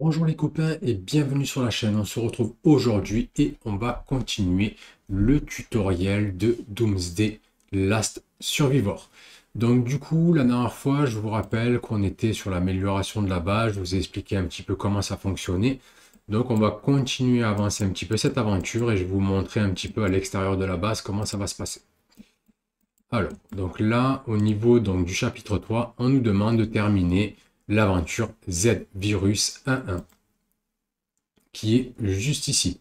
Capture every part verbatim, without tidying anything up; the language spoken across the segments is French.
Bonjour les copains et bienvenue sur la chaîne. On se retrouve aujourd'hui et on va continuer le tutoriel de Doomsday Last Survivor. Donc du coup, la dernière fois, je vous rappelle qu'on était sur l'amélioration de la base. Je vous ai expliqué un petit peu comment ça fonctionnait. Donc on va continuer à avancer un petit peu cette aventure et je vais vous montrer un petit peu à l'extérieur de la base comment ça va se passer. Alors, donc là, au niveau donc, du chapitre trois, on nous demande de terminer l'aventure Z-Virus un un, qui est juste ici.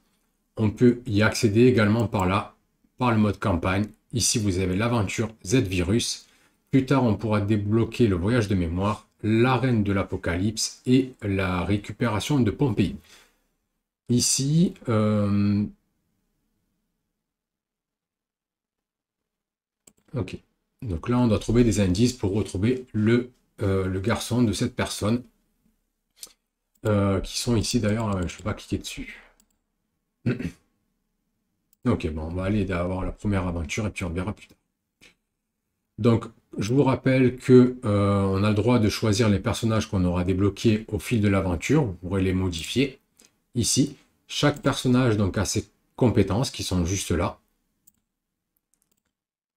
On peut y accéder également par là, par le mode campagne. Ici, vous avez l'aventure Z-Virus. Plus tard, on pourra débloquer le voyage de mémoire, l'arène de l'apocalypse et la récupération de Pompéi. Ici, euh... ok. Donc là, on doit trouver des indices pour retrouver le Euh, le garçon de cette personne euh, qui sont ici d'ailleurs, euh, je ne peux pas cliquer dessus. Ok, bon, on va aller d'avoir la première aventure et puis on verra plus tard. Donc je vous rappelle que euh, on a le droit de choisir les personnages qu'on aura débloqués au fil de l'aventure. Vous pourrez les modifier ici. Chaque personnage donc a ses compétences qui sont juste là,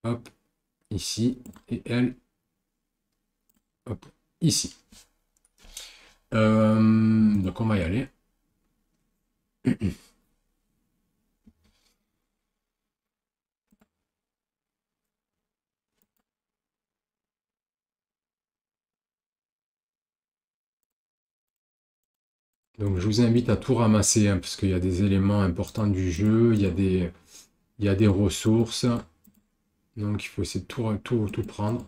hop, ici, et elle Hop, ici. Euh, donc on va y aller. Donc je vous invite à tout ramasser hein, parce qu'il y a des éléments importants du jeu, il y a des, il y a des ressources. Donc il faut essayer de tout, tout, tout prendre.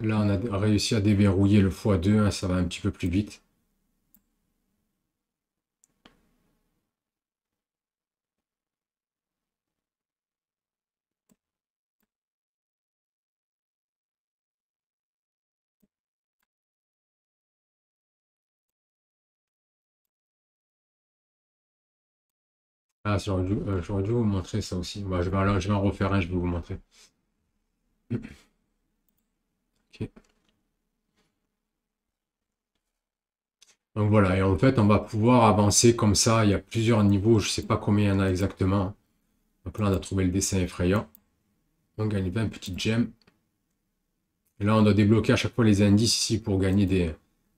Là, on a réussi à déverrouiller le fois deux, hein, ça va un petit peu plus vite. Ah, j'aurais dû, euh, j'aurais dû vous montrer ça aussi. Bah, je vais, alors, je vais en refaire un, je vais vous montrer. Okay. Donc voilà, et en fait on va pouvoir avancer comme ça, il y a plusieurs niveaux, je ne sais pas combien il y en a exactement. Donc là on a trouvé le dessin effrayant, on gagne vingt petites gemmes. Et là on doit débloquer à chaque fois les indices ici pour gagner des,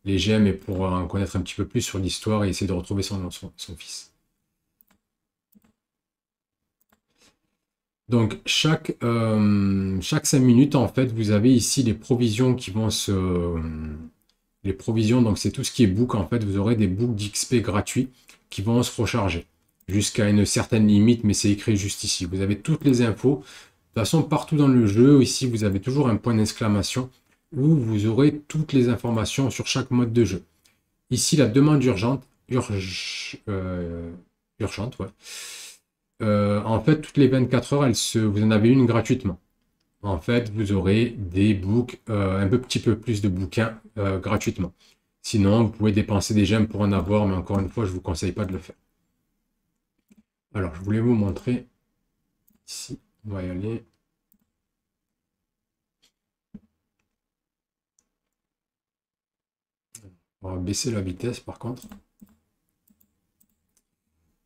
les gemmes et pour en connaître un petit peu plus sur l'histoire et essayer de retrouver son, son, son fils. Donc, chaque, euh, chaque cinq minutes, en fait, vous avez ici les provisions qui vont se... Euh, les provisions, donc c'est tout ce qui est book, en fait. Vous aurez des books d'X P gratuits qui vont se recharger jusqu'à une certaine limite, mais c'est écrit juste ici. Vous avez toutes les infos. De toute façon, partout dans le jeu, ici, vous avez toujours un point d'exclamation où vous aurez toutes les informations sur chaque mode de jeu. Ici, la demande urgente... Urge, euh, urgente, ouais. Euh, en fait, toutes les vingt-quatre heures, elles se, vous en avez une gratuitement. En fait, vous aurez des books, euh, un peu, petit peu plus de bouquins euh, gratuitement. Sinon, vous pouvez dépenser des gemmes pour en avoir, mais encore une fois, je ne vous conseille pas de le faire. Alors, je voulais vous montrer ici. On va y aller. On va baisser la vitesse, par contre.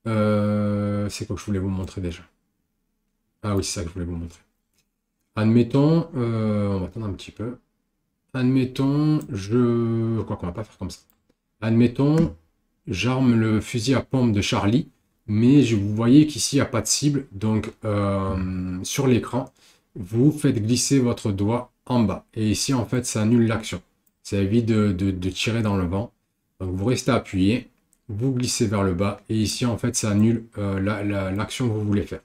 Euh, c'est quoi que je voulais vous montrer déjà? Ah oui, c'est ça que je voulais vous montrer. Admettons, euh, on va attendre un petit peu. Admettons, je... Quoi qu'on va pas faire comme ça. Admettons, j'arme le fusil à pompe de Charlie, mais je vous voyez qu'ici, il n'y a pas de cible. Donc, euh, sur l'écran, vous faites glisser votre doigt en bas. Et ici, en fait, ça annule l'action. Ça évite de, de, de tirer dans le vent. Donc, vous restez appuyé. Vous glissez vers le bas et ici en fait ça annule euh, la, la, l'action que vous voulez faire.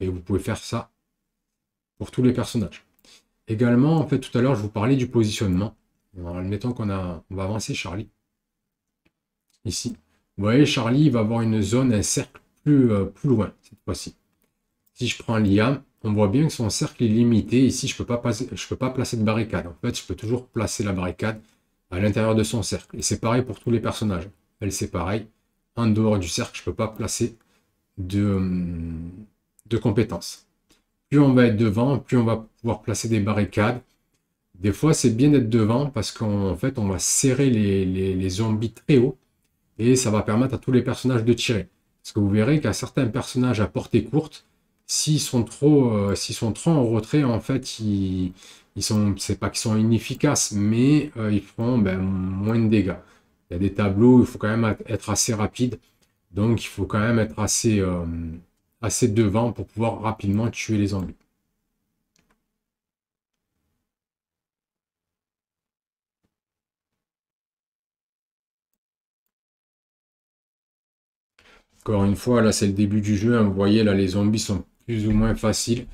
Et vous pouvez faire ça pour tous les personnages. Également, en fait, tout à l'heure je vous parlais du positionnement. Alors, admettons qu'on a, on va avancer Charlie. Ici. Vous voyez, Charlie il va avoir une zone, un cercle plus, euh, plus loin cette fois-ci. Si je prends Liam, on voit bien que son cercle est limité. Ici, je ne peux pas passer, je peux pas placer de barricade. En fait, je peux toujours placer la barricade à l'intérieur de son cercle. Et c'est pareil pour tous les personnages. Elle, c'est pareil. En dehors du cercle, je ne peux pas placer de, de compétences. Plus on va être devant, plus on va pouvoir placer des barricades. Des fois, c'est bien d'être devant parce qu'en fait, on va serrer les, les, les zombies très haut et ça va permettre à tous les personnages de tirer. Parce que vous verrez qu'à certains personnages à portée courte, s'ils sont trop, euh, s'ils sont trop en retrait, en fait, ils, ils sont, c'est pas qu'ils sont inefficaces, mais euh, ils feront ben, moins de dégâts. Il y a des tableaux, il faut quand même être assez rapide. Donc, il faut quand même être assez, euh, assez devant pour pouvoir rapidement tuer les zombies. Encore une fois, là c'est le début du jeu, hein. Vous voyez là les zombies sont plus ou moins faciles,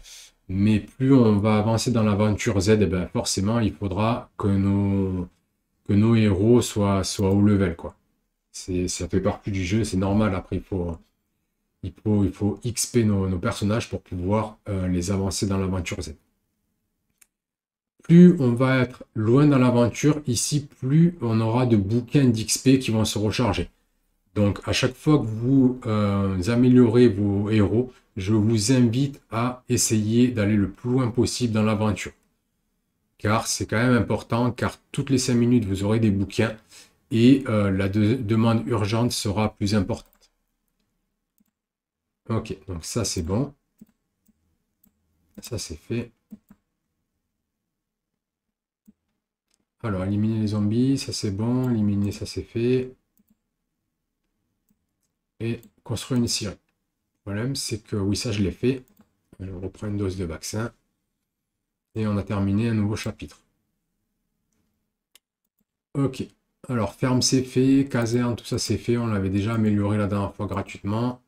mais plus on va avancer dans l'aventure Z, et ben forcément il faudra que nos, que nos héros soient, soient au level, quoi. Ça fait partie du jeu, c'est normal, après il faut, il faut, il faut X P nos, nos personnages pour pouvoir euh, les avancer dans l'aventure Z. Plus on va être loin dans l'aventure, ici plus on aura de bouquins d'X P qui vont se recharger. Donc, à chaque fois que vous euh, améliorez vos héros, je vous invite à essayer d'aller le plus loin possible dans l'aventure. Car c'est quand même important, car toutes les cinq minutes, vous aurez des bouquins et euh, la de demande urgente sera plus importante. Ok, donc ça c'est bon. Ça c'est fait. Alors, éliminer les zombies, ça c'est bon. Éliminer, ça c'est fait. Et construire une scierie. Le problème, c'est que oui, ça je l'ai fait. Je reprends une dose de vaccin. Et on a terminé un nouveau chapitre. Ok. Alors, ferme, c'est fait. Caserne, tout ça, c'est fait. On l'avait déjà amélioré la dernière fois gratuitement.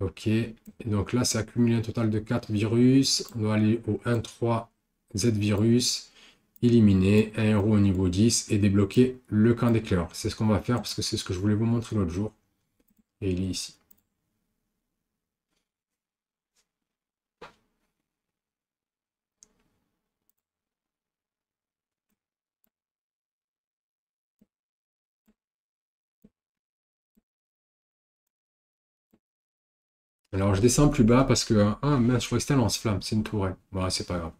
Ok. Et donc là, c'est accumulé un total de quatre virus. On doit aller au un trois Z-Virus. Éliminer un héros au niveau dix et débloquer le camp d'éclair. C'est ce qu'on va faire parce que c'est ce que je voulais vous montrer l'autre jour. Et il est ici. Alors je descends plus bas parce que... Ah mince, je crois que c'était un lance-flamme, c'est une tourelle. Bon, c'est pas grave.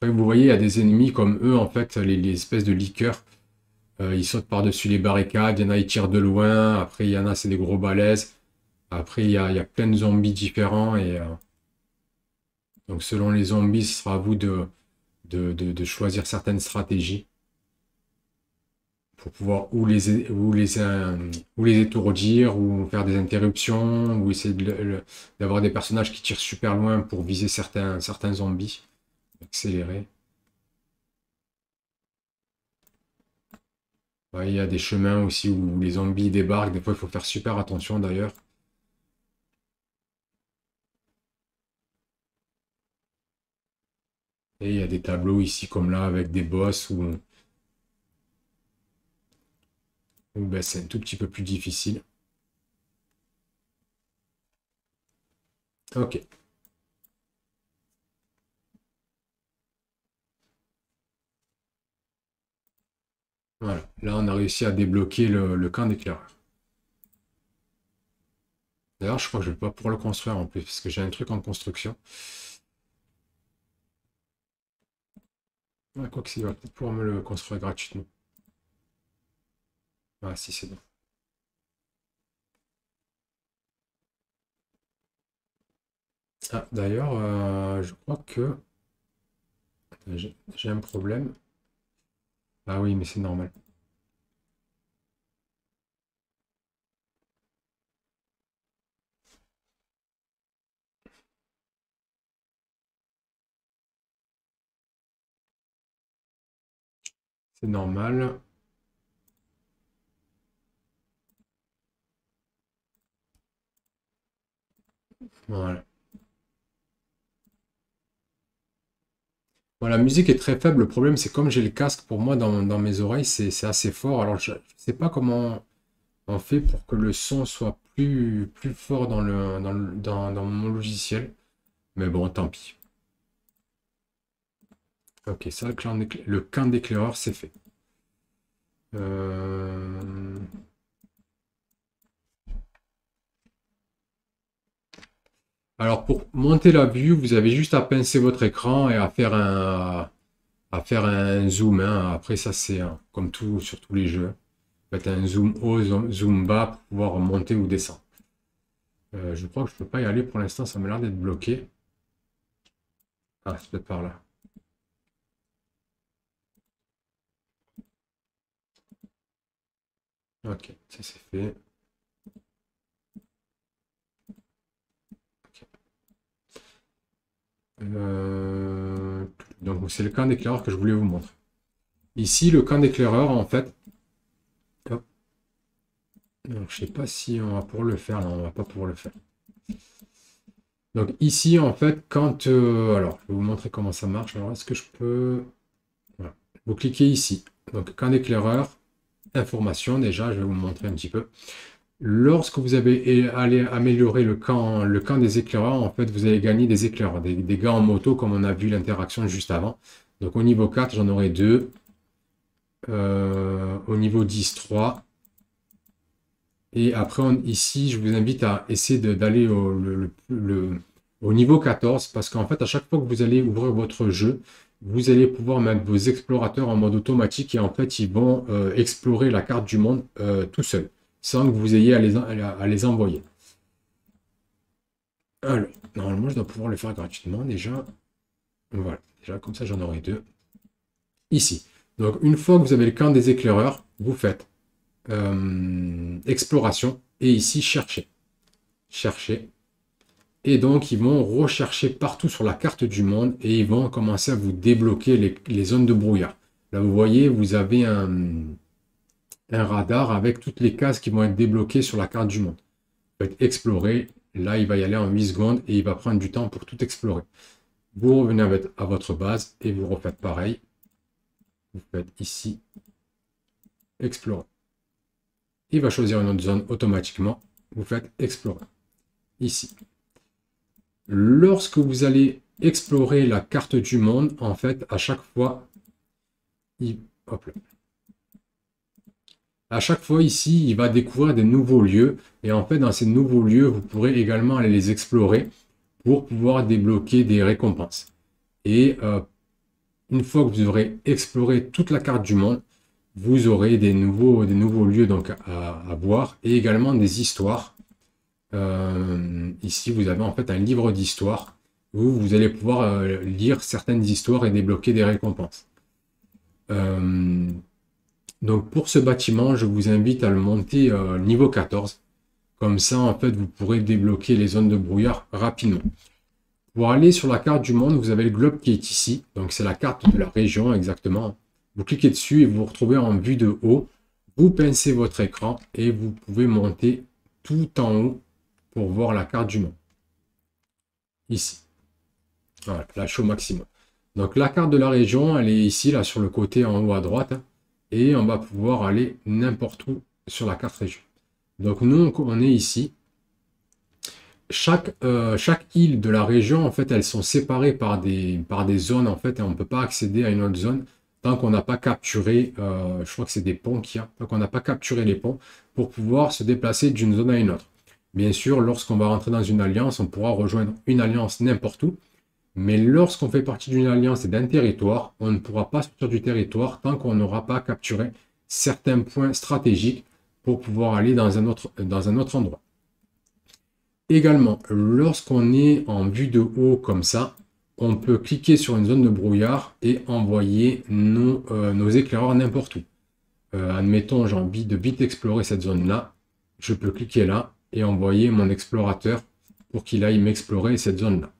Après, vous voyez, il y a des ennemis comme eux, en fait, les, les espèces de liqueurs. Euh, ils sautent par-dessus les barricades, il y en a, ils tirent de loin, après il y en a, c'est des gros balaises, après il y a, il y a plein de zombies différents, et euh, donc selon les zombies, ce sera à vous de, de, de, de choisir certaines stratégies pour pouvoir ou les, ou les, euh, ou les étourdir, ou faire des interruptions, ou essayer d'avoir de, de, des personnages qui tirent super loin pour viser certains, certains zombies, accélérer. Il y a des chemins aussi où les zombies débarquent. Des fois, il faut faire super attention d'ailleurs. Et il y a des tableaux ici comme là avec des boss où, où ben, c'est un tout petit peu plus difficile. Ok. Voilà, là on a réussi à débloquer le, le camp d'éclaireur. D'ailleurs, je crois que je ne vais pas pouvoir le construire en plus, parce que j'ai un truc en construction. Ah, quoi que c'est, il va peut-être pouvoir me le construire gratuitement. Ah si, c'est bon. Ah, d'ailleurs, euh, je crois que j'ai un problème. Ah oui, mais c'est normal. C'est normal. Voilà. Bon, la musique est très faible, le problème c'est comme j'ai le casque pour moi dans, dans mes oreilles, c'est assez fort. Alors je ne sais pas comment on fait pour que le son soit plus, plus fort dans, le, dans, le, dans, dans mon logiciel. Mais bon, tant pis. Ok, ça, le camp d'éclaireur, c'est fait. Euh... Alors, pour monter la vue, vous avez juste à pincer votre écran et à faire un, à faire un zoom. Hein. Après, ça, c'est hein, comme tout sur tous les jeux. Faites un zoom haut, zoom bas pour pouvoir monter ou descendre. Euh, je crois que je ne peux pas y aller pour l'instant, ça m'a l'air d'être bloqué. Ah, c'est peut-être par là. Ok, ça c'est fait. Okay. Euh, donc c'est le camp d'éclaireur que je voulais vous montrer. Ici, le camp d'éclaireur, en fait. Hop. Donc, je ne sais pas si on va pour le faire. Non, on ne va pas pour le faire. Donc ici, en fait, quand. Euh, alors, je vais vous montrer comment ça marche. Alors, est-ce que je peux. Voilà. Vous cliquez ici. Donc, camp d'éclaireur. Information, déjà je vais vous montrer un petit peu. Lorsque vous avez allé améliorer le camp le camp des éclaireurs, en fait vous allez gagner des éclaireurs, des, des gars en moto, comme on a vu l'interaction juste avant. Donc au niveau quatre j'en aurai deux, euh, au niveau dix trois, et après on, ici je vous invite à essayer d'aller au, le, le, au niveau quatorze, parce qu'en fait à chaque fois que vous allez ouvrir votre jeu, vous allez pouvoir mettre vos explorateurs en mode automatique, et en fait, ils vont euh, explorer la carte du monde euh, tout seul, sans que vous ayez à les, à les envoyer. Alors, normalement, je dois pouvoir le faire gratuitement déjà. Voilà, déjà comme ça, j'en aurai deux. Ici. Donc, une fois que vous avez le camp des éclaireurs, vous faites euh, exploration, et ici, chercher. Chercher. Et donc, ils vont rechercher partout sur la carte du monde et ils vont commencer à vous débloquer les, les zones de brouillard. Là, vous voyez, vous avez un, un radar avec toutes les cases qui vont être débloquées sur la carte du monde. Vous faites explorer. Là, il va y aller en huit secondes et il va prendre du temps pour tout explorer. Vous revenez avec, à votre base et vous refaites pareil. Vous faites ici, explorer. Il va choisir une autre zone automatiquement. Vous faites explorer. Ici. Lorsque vous allez explorer la carte du monde, en fait, à chaque fois, il, hop là. À chaque fois ici, il va découvrir des nouveaux lieux. Et en fait, dans ces nouveaux lieux, vous pourrez également aller les explorer pour pouvoir débloquer des récompenses. Et euh, une fois que vous aurez exploré toute la carte du monde, vous aurez des nouveaux, des nouveaux lieux donc, à, à voir, et également des histoires. Euh, ici vous avez en fait un livre d'histoire où vous allez pouvoir euh, lire certaines histoires et débloquer des récompenses. Euh, donc pour ce bâtiment, je vous invite à le monter euh, niveau quatorze. Comme ça en fait vous pourrez débloquer les zones de brouillard rapidement. Pour aller sur la carte du monde, vous avez le globe qui est ici. Donc c'est la carte de la région exactement. Vous cliquez dessus et vous vous retrouvez en vue de haut. Vous pincez votre écran et vous pouvez monter tout en haut pour voir la carte du monde. Ici. Voilà, la show maximum. Donc la carte de la région, elle est ici, là, sur le côté en haut à droite. Hein, et on va pouvoir aller n'importe où sur la carte région. Donc nous, on est ici. Chaque, euh, chaque île de la région, en fait, elles sont séparées par des, par des zones, en fait, et on ne peut pas accéder à une autre zone tant qu'on n'a pas capturé, euh, je crois que c'est des ponts qu'il y a, tant qu'on n'a pas capturé les ponts pour pouvoir se déplacer d'une zone à une autre. Bien sûr, lorsqu'on va rentrer dans une alliance, on pourra rejoindre une alliance n'importe où. Mais lorsqu'on fait partie d'une alliance et d'un territoire, on ne pourra pas sortir du territoire tant qu'on n'aura pas capturé certains points stratégiques pour pouvoir aller dans un autre, dans un autre endroit. Également, lorsqu'on est en vue de haut comme ça, on peut cliquer sur une zone de brouillard et envoyer nos, euh, nos éclaireurs n'importe où. Euh, admettons, j'ai envie de vite explorer cette zone-là. Je peux cliquer là et envoyer mon explorateur pour qu'il aille m'explorer cette zone-là.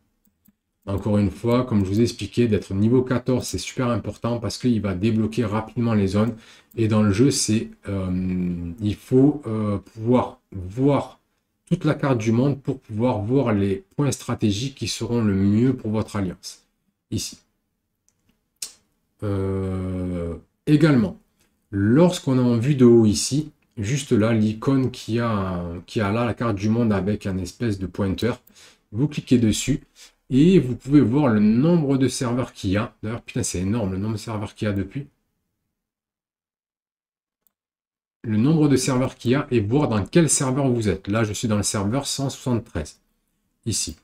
Encore une fois, comme je vous ai expliqué, d'être niveau quatorze, c'est super important parce qu'il va débloquer rapidement les zones. Et dans le jeu, c'est euh, il faut euh, pouvoir voir toute la carte du monde pour pouvoir voir les points stratégiques qui seront le mieux pour votre alliance. Ici. Euh, également, lorsqu'on est en vue de haut ici, juste là, l'icône qui a, qui a là la carte du monde avec un espèce de pointeur. Vous cliquez dessus et vous pouvez voir le nombre de serveurs qu'il y a. D'ailleurs, putain, c'est énorme le nombre de serveurs qu'il y a depuis. Le nombre de serveurs qu'il y a et voir dans quel serveur vous êtes. Là, je suis dans le serveur cent soixante-treize, ici.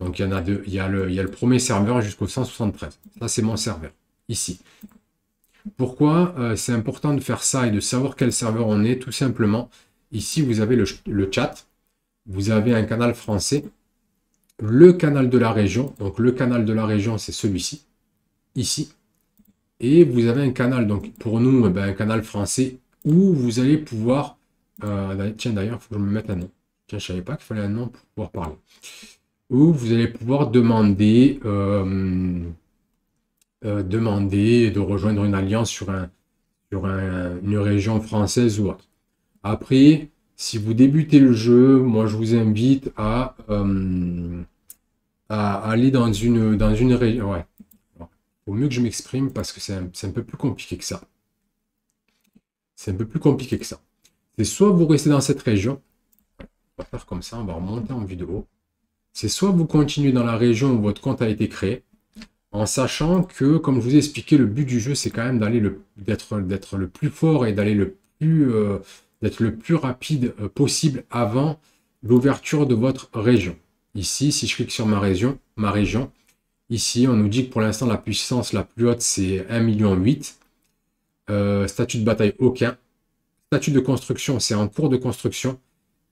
Donc, il y en a deux. Il y a le, il y a le premier serveur jusqu'au cent soixante-treize. Ça, c'est mon serveur, ici. Pourquoi euh, c'est important de faire ça et de savoir quel serveur on est? Tout simplement, ici, vous avez le, le chat. Vous avez un canal français. Le canal de la région. Donc, le canal de la région, c'est celui-ci, ici. Et vous avez un canal, donc pour nous, eh ben, un canal français où vous allez pouvoir... Euh, tiens, d'ailleurs, il faut que je me mette un nom. Tiens, je ne savais pas qu'il fallait un nom pour pouvoir parler. Où vous allez pouvoir demander, euh, euh, demander de rejoindre une alliance sur, un, sur un, une région française ou autre. Après, si vous débutez le jeu, moi je vous invite à, euh, à aller dans une, dans une région. Ouais. Alors, il vaut mieux que je m'exprime parce que c'est un, un peu plus compliqué que ça. C'est un peu plus compliqué que ça. C'est soit vous restez dans cette région, on va faire comme ça, on va remonter en vidéo. C'est soit vous continuez dans la région où votre compte a été créé, en sachant que, comme je vous ai expliqué, le but du jeu, c'est quand même d'aller le, d'être, d'être le plus fort et d'aller le plus, euh, d'être le plus rapide possible avant l'ouverture de votre région. Ici, si je clique sur ma région, ma région, ici, on nous dit que pour l'instant, la puissance la plus haute, c'est un virgule huit million. Euh, statut de bataille, aucun. Statut de construction, c'est en cours de construction.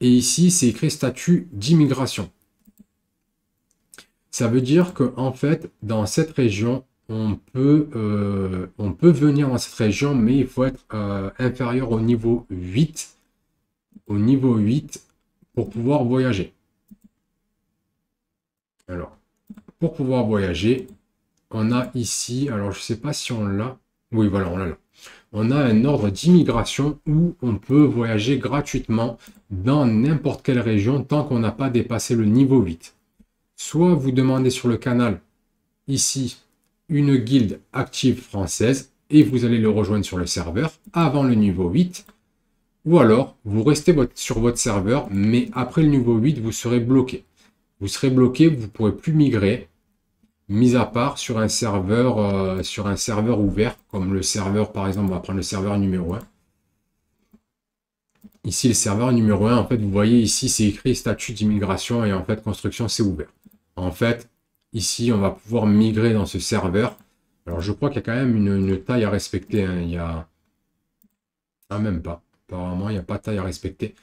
Et ici, c'est écrit statut d'immigration. Ça veut dire que en fait, dans cette région, on peut, euh, on peut venir dans cette région, mais il faut être euh, inférieur au niveau huit, au niveau huit pour pouvoir voyager. Alors, pour pouvoir voyager, on a ici, alors je ne sais pas si on l'a, oui voilà, on l'a là. On a un ordre d'immigration où on peut voyager gratuitement dans n'importe quelle région tant qu'on n'a pas dépassé le niveau huit. Soit vous demandez sur le canal, ici, une guilde active française et vous allez le rejoindre sur le serveur avant le niveau huit. Ou alors, vous restez votre, sur votre serveur, mais après le niveau huit, vous serez bloqué. Vous serez bloqué, vous ne pourrez plus migrer, mis à part sur un serveur, euh, sur un serveur ouvert, comme le serveur, par exemple, on va prendre le serveur numéro un. Ici, le serveur numéro un, en fait, vous voyez ici, c'est écrit statut d'immigration et en fait, construction, c'est ouvert. En fait, ici, on va pouvoir migrer dans ce serveur. Alors, je crois qu'il y a quand même une, une taille à respecter. Hein. Il y a... Ah, même pas. Apparemment, il n'y a pas de taille à respecter.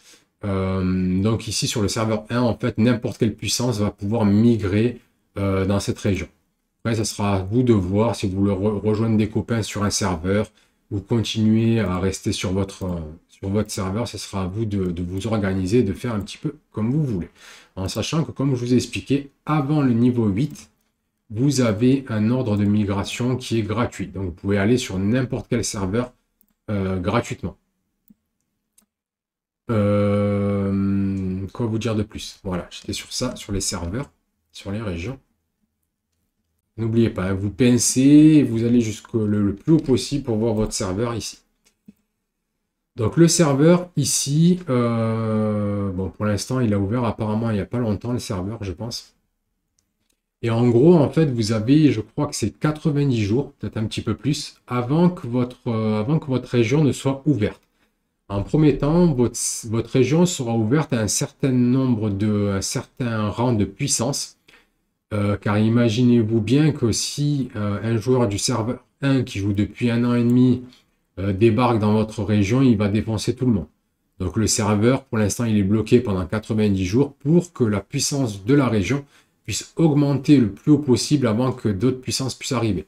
Euh, donc, ici, sur le serveur un, en fait, n'importe quelle puissance va pouvoir migrer euh, dans cette région. Après, ça sera à vous de voir si vous voulez re rejoindre des copains sur un serveur ou continuer à rester sur votre... Euh, Sur votre serveur, ce sera à vous de, de vous organiser, de faire un petit peu comme vous voulez. En sachant que, comme je vous ai expliqué, avant le niveau huit, vous avez un ordre de migration qui est gratuit. Donc, vous pouvez aller sur n'importe quel serveur euh, gratuitement. Euh, quoi vous dire de plus? Voilà, j'étais sur ça, sur les serveurs, sur les régions. N'oubliez pas, hein, vous pincez, vous allez jusqu'au le, le plus haut possible pour voir votre serveur ici. Donc le serveur ici, euh, bon pour l'instant il a ouvert apparemment il n'y a pas longtemps le serveur je pense. Et en gros en fait vous avez je crois que c'est quatre-vingt-dix jours, peut-être un petit peu plus, avant que votre, euh, avant que votre région ne soit ouverte. En premier temps votre, votre région sera ouverte à un certain nombre de, un certain rang de puissance. Euh, car imaginez-vous bien que si euh, un joueur du serveur un qui joue depuis un an et demi débarque dans votre région, il va défoncer tout le monde. Donc le serveur, pour l'instant, il est bloqué pendant quatre-vingt-dix jours pour que la puissance de la région puisse augmenter le plus haut possible avant que d'autres puissances puissent arriver.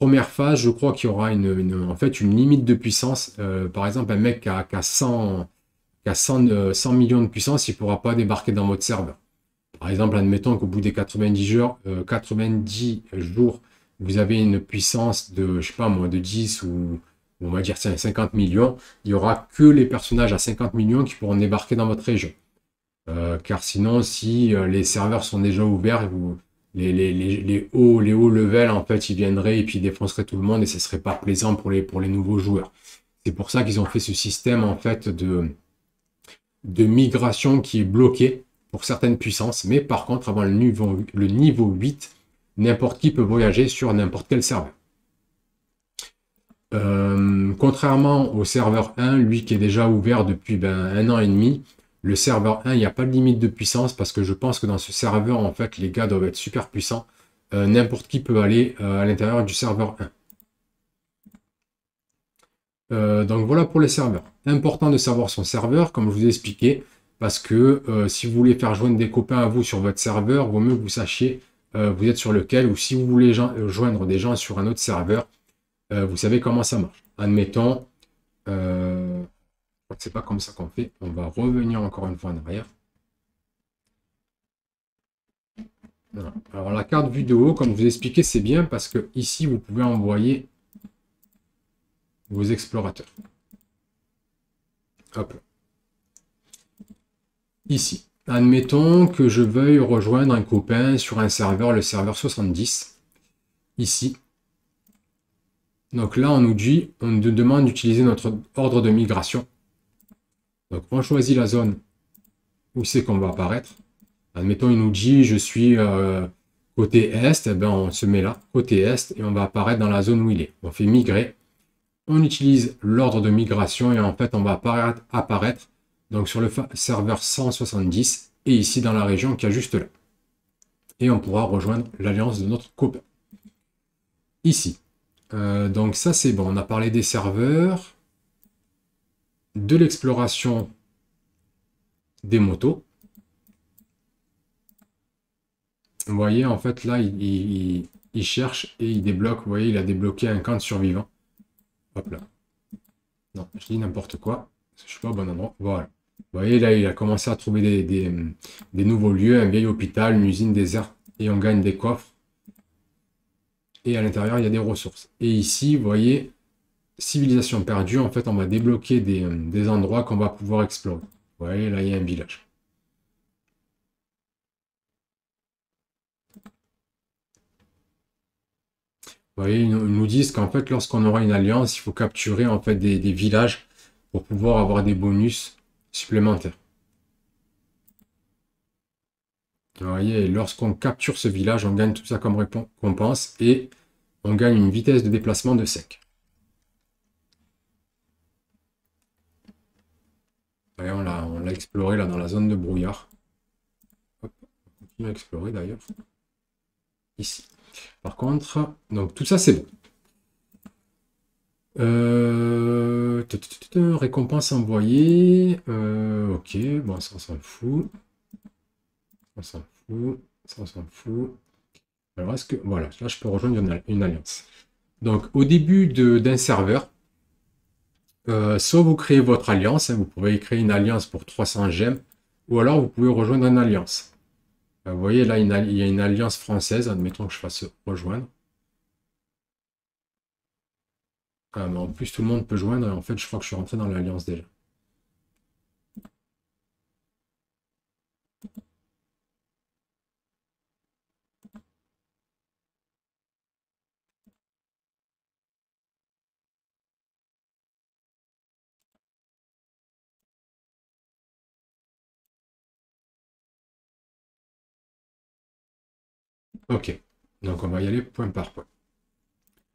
Première phase, je crois qu'il y aura une, une, en fait une limite de puissance. Euh, par exemple, un mec qui a, qui a, cent, qui a cent, cent millions de puissance, il ne pourra pas débarquer dans votre serveur. Par exemple, admettons qu'au bout des quatre-vingt-dix jours, euh, quatre-vingt-dix jours, vous avez une puissance de, je sais pas moi, de dix ou... on va dire tiens, cinquante millions, il n'y aura que les personnages à cinquante millions qui pourront débarquer dans votre région. Euh, car sinon, si euh, les serveurs sont déjà ouverts, vous, les, les, les, les hauts les hauts levels, en fait, ils viendraient et puis ils défonceraient tout le monde et ce ne serait pas plaisant pour les, pour les nouveaux joueurs. C'est pour ça qu'ils ont fait ce système en fait de, de migration qui est bloqué pour certaines puissances. Mais par contre, avant le niveau, le niveau huit, n'importe qui peut voyager sur n'importe quel serveur. Euh, contrairement au serveur un, lui qui est déjà ouvert depuis ben, un an et demi, le serveur un, il n'y a pas de limite de puissance parce que je pense que dans ce serveur, en fait, les gars doivent être super puissants. Euh, n'importe qui peut aller euh, à l'intérieur du serveur un. Euh, donc voilà pour les serveurs. Important de savoir son serveur, comme je vous ai expliqué, parce que euh, si vous voulez faire joindre des copains à vous sur votre serveur, vaut mieux que vous sachiez euh, vous êtes sur lequel, ou si vous voulez joindre des gens sur un autre serveur, euh, vous savez comment ça marche. Admettons, euh, c'est pas comme ça qu'on fait, on va revenir encore une fois en arrière. Voilà. Alors la carte vue de haut, comme je vous ai expliqué, c'est bien parce que ici vous pouvez envoyer vos explorateurs. Hop. Ici, admettons que je veuille rejoindre un copain sur un serveur, le serveur soixante-dix. Ici. Donc là, on nous dit, on nous demande d'utiliser notre ordre de migration. Donc on choisit la zone où c'est qu'on va apparaître. Admettons, il nous dit, je suis euh, côté Est, eh ben, on se met là, côté Est, et on va apparaître dans la zone où il est. On fait migrer. On utilise l'ordre de migration et en fait, on va apparaître, apparaître donc sur le serveur cent soixante-dix et ici dans la région qui est juste là. Et on pourra rejoindre l'alliance de notre copain. Ici. Euh, donc ça, c'est bon. On a parlé des serveurs, de l'exploration des motos. Vous voyez, en fait, là, il, il, il cherche et il débloque. Vous voyez, il a débloqué un camp de survivants. Hop là. Non, je dis n'importe quoi. Je suis pas au bon endroit. Voilà. Vous voyez, là, il a commencé à trouver des, des, des nouveaux lieux. Un vieil hôpital, une usine déserte. Et on gagne des coffres. Et à l'intérieur, il y a des ressources. Et ici, vous voyez, civilisation perdue. En fait, on va débloquer des, des endroits qu'on va pouvoir explorer. Vous voyez, là, il y a un village. Vous voyez, ils nous disent qu'en fait, lorsqu'on aura une alliance, il faut capturer en fait des, des villages pour pouvoir avoir des bonus supplémentaires. Vous voyez, lorsqu'on capture ce village, on gagne tout ça comme récompense et on gagne une vitesse de déplacement de cinq. Vous voyez, on l'a exploré là dans la zone de brouillard. Hop, on continue à explorer d'ailleurs. Ici. Par contre, donc tout ça c'est bon. Euh, t -t -t -t récompense envoyée. Euh, ok, bon, ça on s'en fout. On s'en fout. Ça on s'en fout. Alors est-ce que. Voilà, là je peux rejoindre une, une alliance. Donc au début d'un serveur, euh, soit vous créez votre alliance, hein, vous pouvez créer une alliance pour trois cents gemmes, ou alors vous pouvez rejoindre une alliance. Vous voyez, là, il y a une alliance française. Admettons que je fasse rejoindre. Ah, mais en plus, tout le monde peut joindre. Et en fait, je crois que je suis rentré dans l'alliance déjà. Ok, donc on va y aller point par point.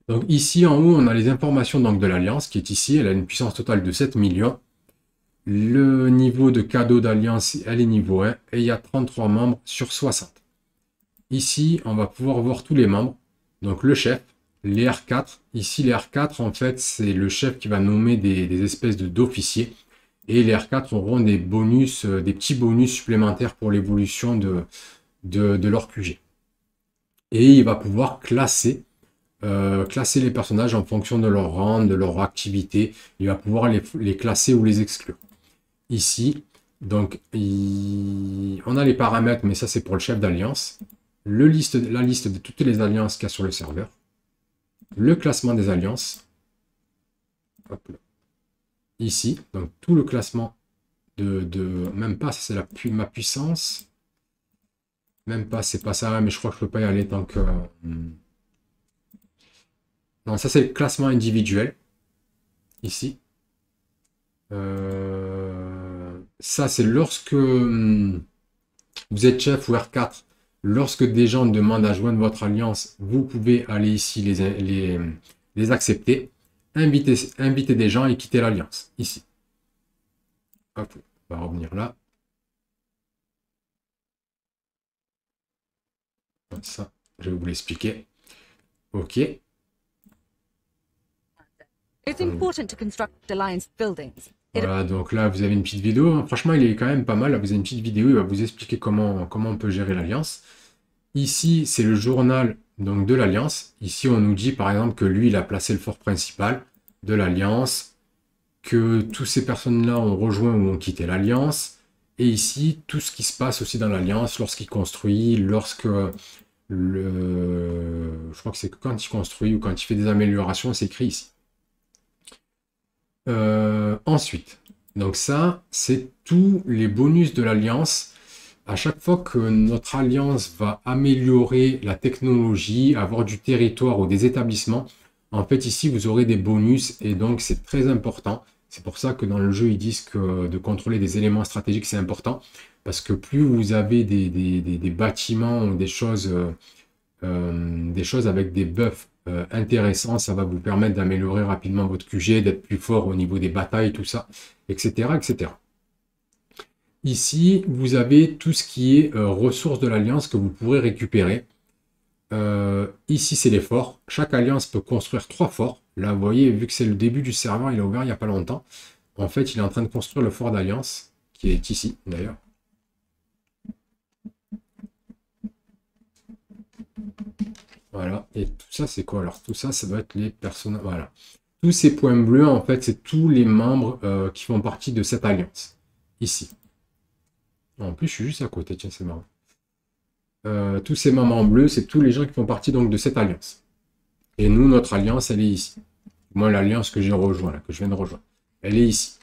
Donc ici en haut, on a les informations donc, de l'alliance qui est ici. Elle a une puissance totale de sept millions. Le niveau de cadeau d'alliance, elle est niveau un. Et il y a trente-trois membres sur soixante. Ici, on va pouvoir voir tous les membres. Donc le chef, les R quatre. Ici, les R quatre, en fait, c'est le chef qui va nommer des, des espèces d'officiers. Et les R quatre auront des bonus, des petits bonus supplémentaires pour l'évolution de, de, de leur Q G. Et il va pouvoir classer, euh, classer les personnages en fonction de leur rang, de leur activité. Il va pouvoir les, les classer ou les exclure. Ici, donc, il... on a les paramètres, mais ça c'est pour le chef d'alliance. Le liste, la liste de toutes les alliances qu'il y a sur le serveur. Le classement des alliances. Hop là. Ici, donc tout le classement de... de... Même pas, ça c'est la pu... ma puissance. Même pas, c'est pas ça, mais je crois que je peux pas y aller tant que... Non, ça c'est le classement individuel, ici. Euh, ça, c'est lorsque hum, vous êtes chef ou R quatre. Lorsque des gens demandent à joindre votre alliance, vous pouvez aller ici les, les, les accepter, inviter, inviter des gens et quitter l'alliance. Ici. Hop, on va revenir là. Ça, je vais vous l'expliquer. OK. Voilà, donc là, vous avez une petite vidéo. Franchement, il est quand même pas mal. Là, vous avez une petite vidéo. Il va vous expliquer comment, comment on peut gérer l'alliance. Ici, c'est le journal donc, de l'alliance. Ici, on nous dit, par exemple, que lui, il a placé le fort principal de l'alliance, que toutes ces personnes-là ont rejoint ou ont quitté l'alliance. Et ici, tout ce qui se passe aussi dans l'alliance, lorsqu'il construit, lorsque... le, je crois que c'est quand il construit ou quand il fait des améliorations, c'est écrit ici. Euh, ensuite, donc ça, c'est tous les bonus de l'alliance. À chaque fois que notre alliance va améliorer la technologie, avoir du territoire ou des établissements, en fait, ici, vous aurez des bonus et donc c'est très important. C'est pour ça que dans le jeu, ils disent que de contrôler des éléments stratégiques, c'est important. Parce que plus vous avez des, des, des, des bâtiments ou des choses, euh, des choses avec des buffs euh, intéressants, ça va vous permettre d'améliorer rapidement votre Q G, d'être plus fort au niveau des batailles, tout ça, et cetera et cetera. Ici, vous avez tout ce qui est euh, ressources de l'alliance que vous pourrez récupérer. Euh, ici, c'est les forts. Chaque alliance peut construire trois forts. Là, vous voyez, vu que c'est le début du serveur, il a ouvert il n'y a pas longtemps. En fait, il est en train de construire le fort d'alliance, qui est ici, d'ailleurs. Voilà. Et tout ça, c'est quoi? Alors, tout ça, ça doit être les personnages. Voilà. Tous ces points bleus, en fait, c'est tous les membres euh, qui font partie de cette alliance. Ici. En plus, je suis juste à côté. Tiens, c'est marrant. Euh, tous ces membres en bleu, c'est tous les gens qui font partie donc de cette alliance. Et nous, notre alliance, elle est ici. Moi, l'alliance que j'ai rejoint, là, que je viens de rejoindre, elle est ici.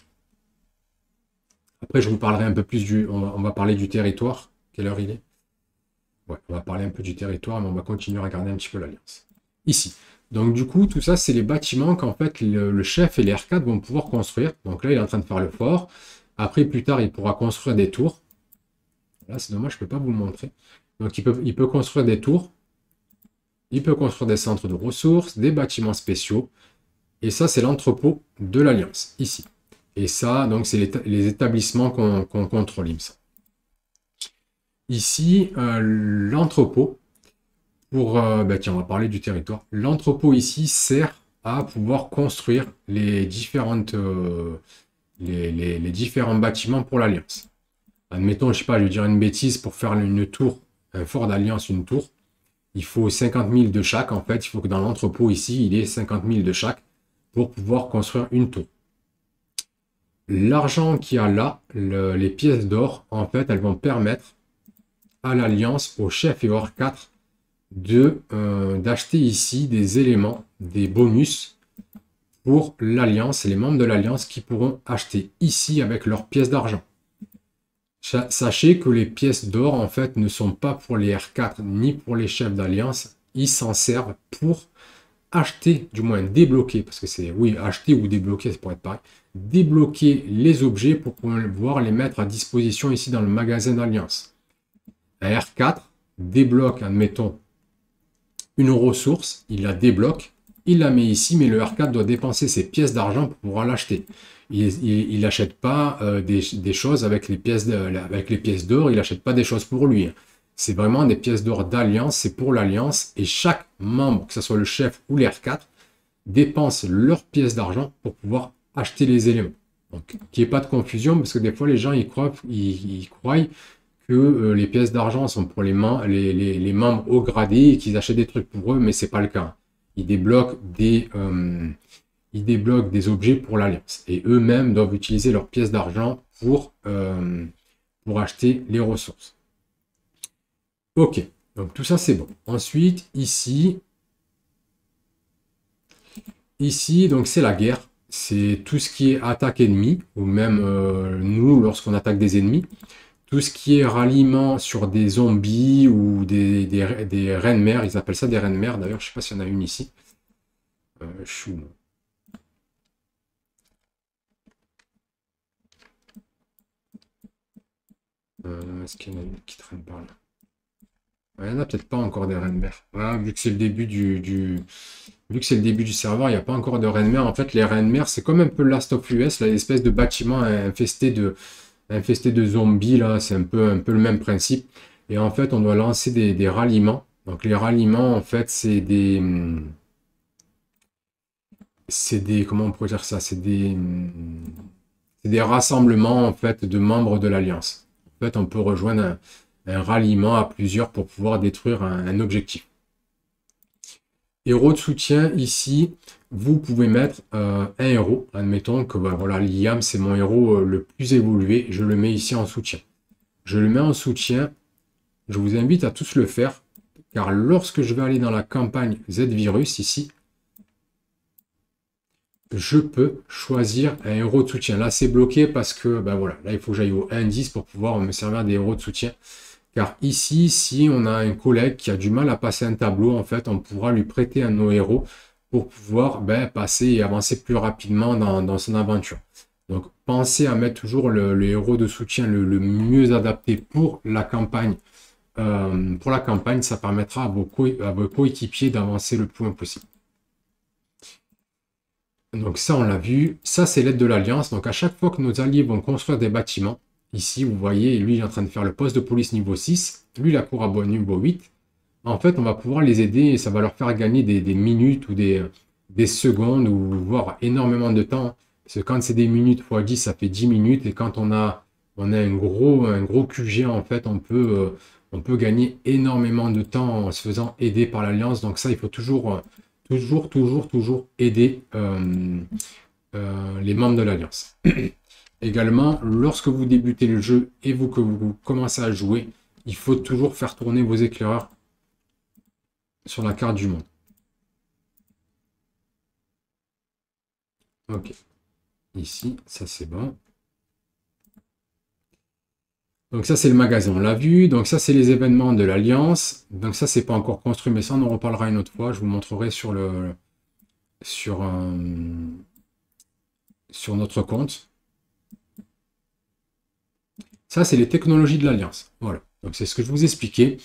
Après, je vous parlerai un peu plus du... On va, on va parler du territoire. Quelle heure il est? Ouais, on va parler un peu du territoire, mais on va continuer à regarder un petit peu l'alliance. Ici. Donc, du coup, tout ça, c'est les bâtiments qu'en fait, le, le chef et les R quatre vont pouvoir construire. Donc là, il est en train de faire le fort. Après, plus tard, il pourra construire des tours. Là, c'est dommage, je ne peux pas vous le montrer. Donc, il peut, il peut construire des tours. Il peut construire des centres de ressources, des bâtiments spéciaux. Et ça, c'est l'entrepôt de l'Alliance, ici. Et ça, donc, c'est les, les établissements qu'on qu'on contrôle, il me semble. Ici, euh, l'entrepôt, pour... Euh, bah, tiens, on va parler du territoire. L'entrepôt, ici, sert à pouvoir construire les, différentes, euh, les, les, les différents bâtiments pour l'Alliance. Admettons, je ne sais pas, je vais dire une bêtise, pour faire une tour, un fort d'Alliance, une tour, il faut cinquante mille de chaque. En fait, il faut que dans l'entrepôt, ici, il y ait cinquante mille de chaque pour pouvoir construire une tour. L'argent qu'il y a là, le, les pièces d'or, en fait, elles vont permettre à l'Alliance, au chef et au R quatre, de, euh, d'acheter ici des éléments, des bonus pour l'Alliance et les membres de l'Alliance qui pourront acheter ici avec leurs pièces d'argent. Sachez que les pièces d'or, en fait, ne sont pas pour les R quatre ni pour les chefs d'alliance. Ils s'en servent pour acheter, du moins débloquer, parce que c'est, oui, acheter ou débloquer, c'est pour être pareil, débloquer les objets pour pouvoir les mettre à disposition ici dans le magasin d'alliance. Un R quatre débloque, admettons, une ressource, il la débloque, il la met ici, mais le R quatre doit dépenser ses pièces d'argent pour pouvoir l'acheter. Il n'achète pas euh, des, des choses avec les pièces d'or, il n'achète pas des choses pour lui. C'est vraiment des pièces d'or d'alliance, c'est pour l'alliance. Et chaque membre, que ce soit le chef ou les R quatre, dépense leurs pièces d'argent pour pouvoir acheter les éléments. Donc, qu'il n'y ait pas de confusion, parce que des fois, les gens ils croient, ils, ils croient que euh, les pièces d'argent sont pour les, les, les, les membres haut gradés et qu'ils achètent des trucs pour eux, mais ce n'est pas le cas. Ils débloquent des... Euh, Ils débloquent des objets pour l'alliance et eux-mêmes doivent utiliser leurs pièces d'argent pour, euh, pour acheter les ressources. Ok, donc tout ça c'est bon. Ensuite, ici, ici donc c'est la guerre, c'est tout ce qui est attaque ennemie ou même euh, nous lorsqu'on attaque des ennemis, tout ce qui est ralliement sur des zombies ou des, des, des reines mères, ils appellent ça des reines mères d'ailleurs, je ne sais pas s'il y en a une ici. Euh, chou. est-ce qu'il y en a une qui traîne par là? Il n'y en a peut-être pas encore des reines mères. Voilà, vu que c'est le début du, du... vu que c'est le début du serveur, il n'y a pas encore de reines mères. En fait, les reines mères, c'est comme un peu Last of Us, l'espèce de bâtiment infesté de, infesté de zombies. Là, c'est un peu, un peu le même principe. Et en fait, on doit lancer des, des ralliements. Donc les ralliements, en fait, c'est des... C'est des... Comment on pourrait dire ça? C'est des... C'est des rassemblements, en fait, de membres de l'Alliance. En fait, on peut rejoindre un, un ralliement à plusieurs pour pouvoir détruire un, un objectif. Héros de soutien, ici, vous pouvez mettre euh, un héros. Admettons que bah, voilà, Liam, c'est mon héros euh, le plus évolué. Je le mets ici en soutien. Je le mets en soutien. Je vous invite à tous le faire. Car lorsque je vais aller dans la campagne Z-Virus, ici, je peux choisir un héros de soutien. Là, c'est bloqué parce que, ben voilà, là, il faut que j'aille au un dix pour pouvoir me servir des héros de soutien. Car ici, si on a un collègue qui a du mal à passer un tableau, en fait, on pourra lui prêter un de nos héros pour pouvoir ben, passer et avancer plus rapidement dans, dans son aventure. Donc, pensez à mettre toujours le, le héros de soutien le, le mieux adapté pour la campagne. Euh, pour la campagne, ça permettra à vos coéquipiers d'avancer le plus loin possible. Donc ça, on l'a vu. Ça, c'est l'aide de l'Alliance. Donc à chaque fois que nos alliés vont construire des bâtiments, ici, vous voyez, lui, il est en train de faire le poste de police niveau six, lui, la cour à bois niveau huit. En fait, on va pouvoir les aider et ça va leur faire gagner des, des minutes ou des, des secondes ou voire énormément de temps. Parce que quand c'est des minutes fois dix, ça fait dix minutes. Et quand on a, on a un, gros, un gros Q G, en fait, on peut... Euh, on peut gagner énormément de temps en se faisant aider par l'Alliance. Donc ça, il faut toujours, toujours, toujours, toujours aider euh, euh, les membres de l'Alliance. Également, lorsque vous débutez le jeu et vous que vous commencez à jouer, il faut toujours faire tourner vos éclaireurs sur la carte du monde. Ok. Ici, ça c'est bon. Donc ça, c'est le magasin, on l'a vu. Donc ça, c'est les événements de l'Alliance. Donc ça, c'est pas encore construit, mais ça, on en reparlera une autre fois. Je vous montrerai sur, le, sur, un, sur notre compte. Ça, c'est les technologies de l'Alliance. Voilà, donc c'est ce que je vous expliquais.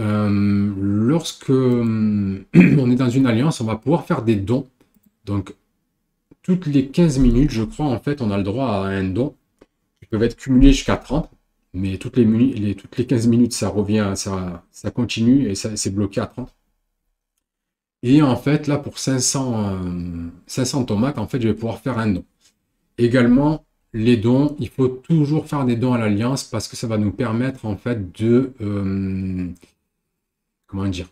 Euh, lorsque on est dans une Alliance, on va pouvoir faire des dons. Donc, toutes les quinze minutes, je crois, en fait, on a le droit à un don qui peut être cumulé jusqu'à trente. Mais toutes les, les, toutes les quinze minutes, ça revient, ça, ça continue et ça c'est bloqué à trente. Et en fait, là, pour cinq cents, euh, cinq cents tomates, en fait, je vais pouvoir faire un don. Également, les dons, il faut toujours faire des dons à l'Alliance parce que ça va nous permettre, en fait, de... Euh, comment dire?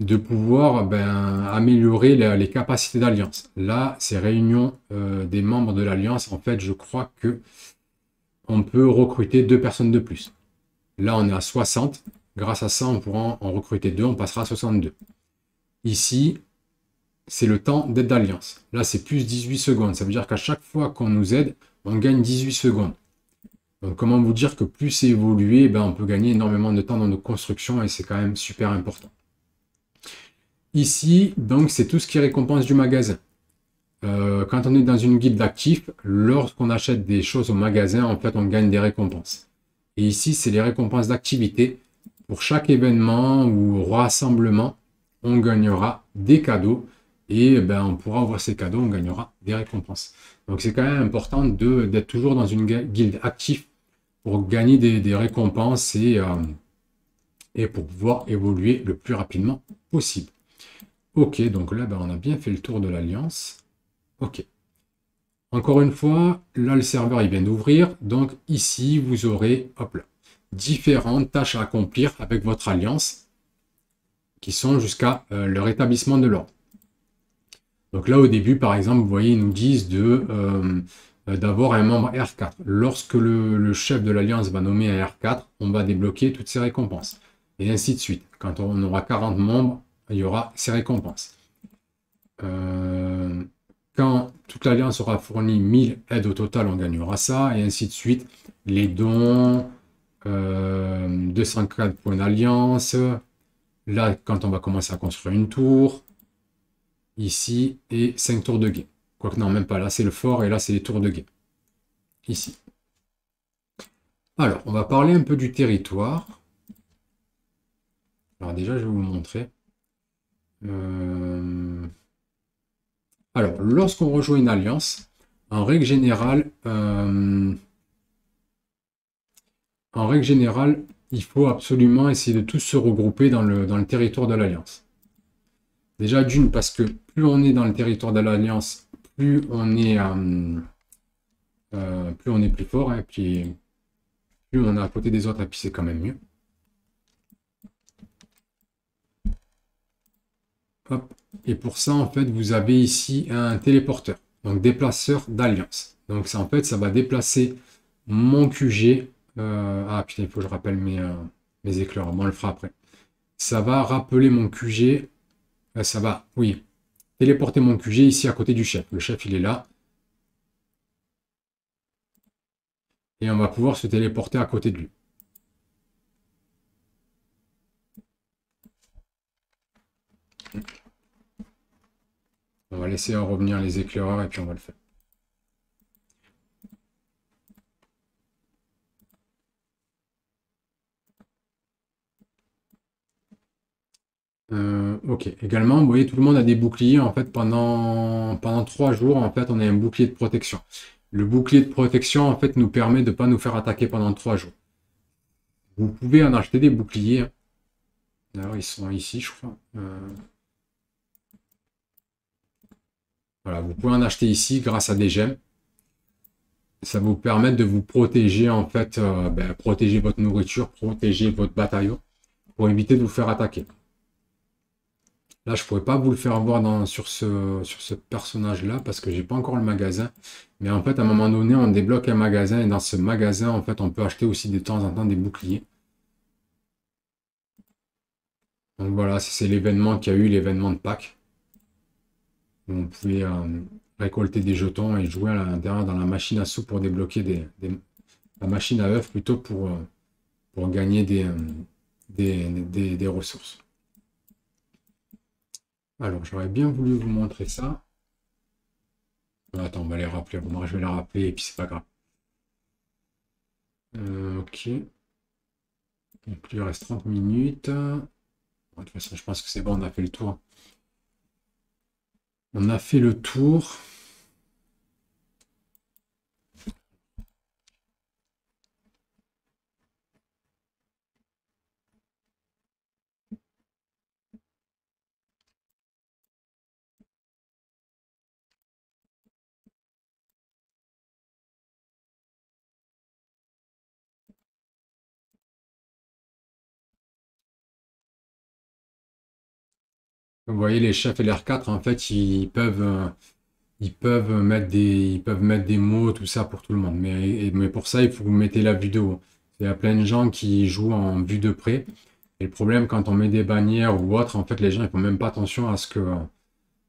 De pouvoir ben, améliorer la, les capacités d'Alliance. Là, ces réunions euh, des membres de l'Alliance, en fait, je crois que... on peut recruter deux personnes de plus. Là, on est à soixante. Grâce à ça, on pourra en recruter deux. On passera à soixante-deux. Ici, c'est le temps d'aide d'alliance. Là, c'est plus dix-huit secondes. Ça veut dire qu'à chaque fois qu'on nous aide, on gagne dix-huit secondes. Donc, comment vous dire que plus c'est évolué, ben, on peut gagner énormément de temps dans nos constructions et c'est quand même super important. Ici, donc, c'est tout ce qui récompense du magasin. Euh, quand on est dans une guilde d'actifs, lorsqu'on achète des choses au magasin, en fait, on gagne des récompenses. Et ici, c'est les récompenses d'activité. Pour chaque événement ou rassemblement, on gagnera des cadeaux. Et ben, on pourra avoir ces cadeaux, on gagnera des récompenses. Donc, c'est quand même important d'être toujours dans une guilde active pour gagner des, des récompenses et, euh, et pour pouvoir évoluer le plus rapidement possible. Ok, donc là, ben, on a bien fait le tour de l'Alliance. Ok. Encore une fois, là, le serveur, il vient d'ouvrir. Donc, ici, vous aurez, hop là, différentes tâches à accomplir avec votre alliance qui sont jusqu'à euh, le rétablissement de l'ordre. Donc là, au début, par exemple, vous voyez, ils nous disent de euh, d'avoir un membre R quatre. Lorsque le, le chef de l'alliance va nommer un R quatre, on va débloquer toutes ses récompenses. Et ainsi de suite. Quand on aura quarante membres, il y aura ses récompenses. Euh... Quand toute l'Alliance aura fourni mille aides au total, on gagnera ça, et ainsi de suite. Les dons, euh, deux cent quatre points d'Alliance. Là, quand on va commencer à construire une tour. Ici, et cinq tours de guet. Quoique non, même pas. Là, c'est le fort, et là, c'est les tours de guet. Ici. Alors, on va parler un peu du territoire. Alors déjà, je vais vous montrer. Euh... Alors, lorsqu'on rejoint une alliance, en règle générale, euh... en règle générale, il faut absolument essayer de tous se regrouper dans le, dans le territoire de l'alliance. Déjà d'une, parce que plus on est dans le territoire de l'alliance, plus on est euh... Euh, plus on est plus fort, hein, puis plus on est à côté des autres, et puis c'est quand même mieux. Hop. Et pour ça, en fait, vous avez ici un téléporteur, donc déplaceur d'alliance. Donc ça, en fait, ça va déplacer mon Q G. Euh, ah putain, il faut que je rappelle mes, euh, mes éclairs. Bon, on le fera après. Ça va rappeler mon Q G. Euh, ça va, oui, téléporter mon Q G ici à côté du chef. Le chef, il est là. Et on va pouvoir se téléporter à côté de lui. On va laisser revenir les éclaireurs et puis on va le faire. Euh, ok. Également, vous voyez, tout le monde a des boucliers. En fait, pendant, pendant trois jours, en fait, on a un bouclier de protection. Le bouclier de protection, en fait, nous permet de ne pas nous faire attaquer pendant trois jours. Vous pouvez en acheter des boucliers. Hein. D'ailleurs, ils sont ici, je crois. Euh... Voilà, vous pouvez en acheter ici grâce à des gemmes. Ça vous permet de vous protéger, en fait, euh, ben, protéger votre nourriture, protéger votre bataillon, pour éviter de vous faire attaquer. Là, je ne pourrais pas vous le faire voir dans, sur ce, sur ce personnage-là parce que j'ai pas encore le magasin. Mais en fait, à un moment donné, on débloque un magasin et dans ce magasin, en fait, on peut acheter aussi de temps en temps des boucliers. Donc voilà, c'est l'événement qu'il y a eu, l'événement de Pâques. Où on pouvait euh, récolter des jetons et jouer à l'intérieur dans la machine à sous pour débloquer des, des, la machine à œufs plutôt pour, euh, pour gagner des, euh, des, des, des, des ressources. Alors, j'aurais bien voulu vous montrer ça. Attends, on va les rappeler. Bon, moi, je vais les rappeler et puis c'est pas grave. Euh, ok. Donc, il reste trente minutes. Bon, de toute façon, je pense que c'est bon, on a fait le tour. On a fait le tour. Vous voyez, les chefs et les R quatre, en fait, ils peuvent, ils peuvent mettre des, ils peuvent mettre des mots, tout ça pour tout le monde. Mais, mais pour ça, il faut que vous mettez la vue de haut. Il y a plein de gens qui jouent en vue de près. Et le problème, quand on met des bannières ou autre, en fait, les gens ne font même pas attention à ce que,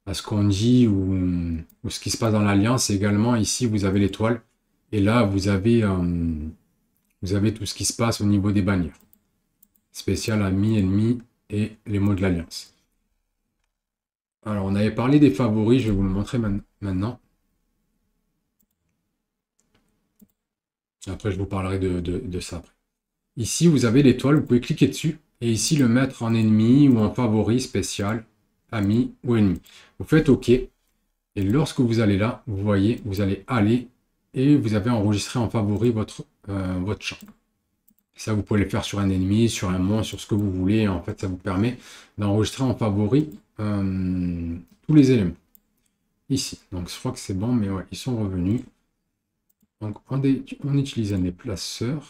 à ce qu'on dit ou, ou ce qui se passe dans l'alliance. Également, ici, vous avez l'étoile. Et là, vous avez, euh, vous avez tout ce qui se passe au niveau des bannières. Spécial, ami, ennemi et les mots de l'alliance. Alors, on avait parlé des favoris, je vais vous le montrer maintenant. Après, je vous parlerai de, de, de ça après. Ici, vous avez l'étoile, vous pouvez cliquer dessus. Et ici, le mettre en ennemi ou en favori, spécial, ami ou ennemi. Vous faites OK. Et lorsque vous allez là, vous voyez, vous allez aller et vous avez enregistré en favori votre, euh, votre champ. Ça, vous pouvez le faire sur un ennemi, sur un monstre, sur ce que vous voulez. En fait, ça vous permet d'enregistrer en favori Euh, tous les éléments ici. Donc je crois que c'est bon, mais ouais, ils sont revenus. Donc on, on utilise un déplaceur.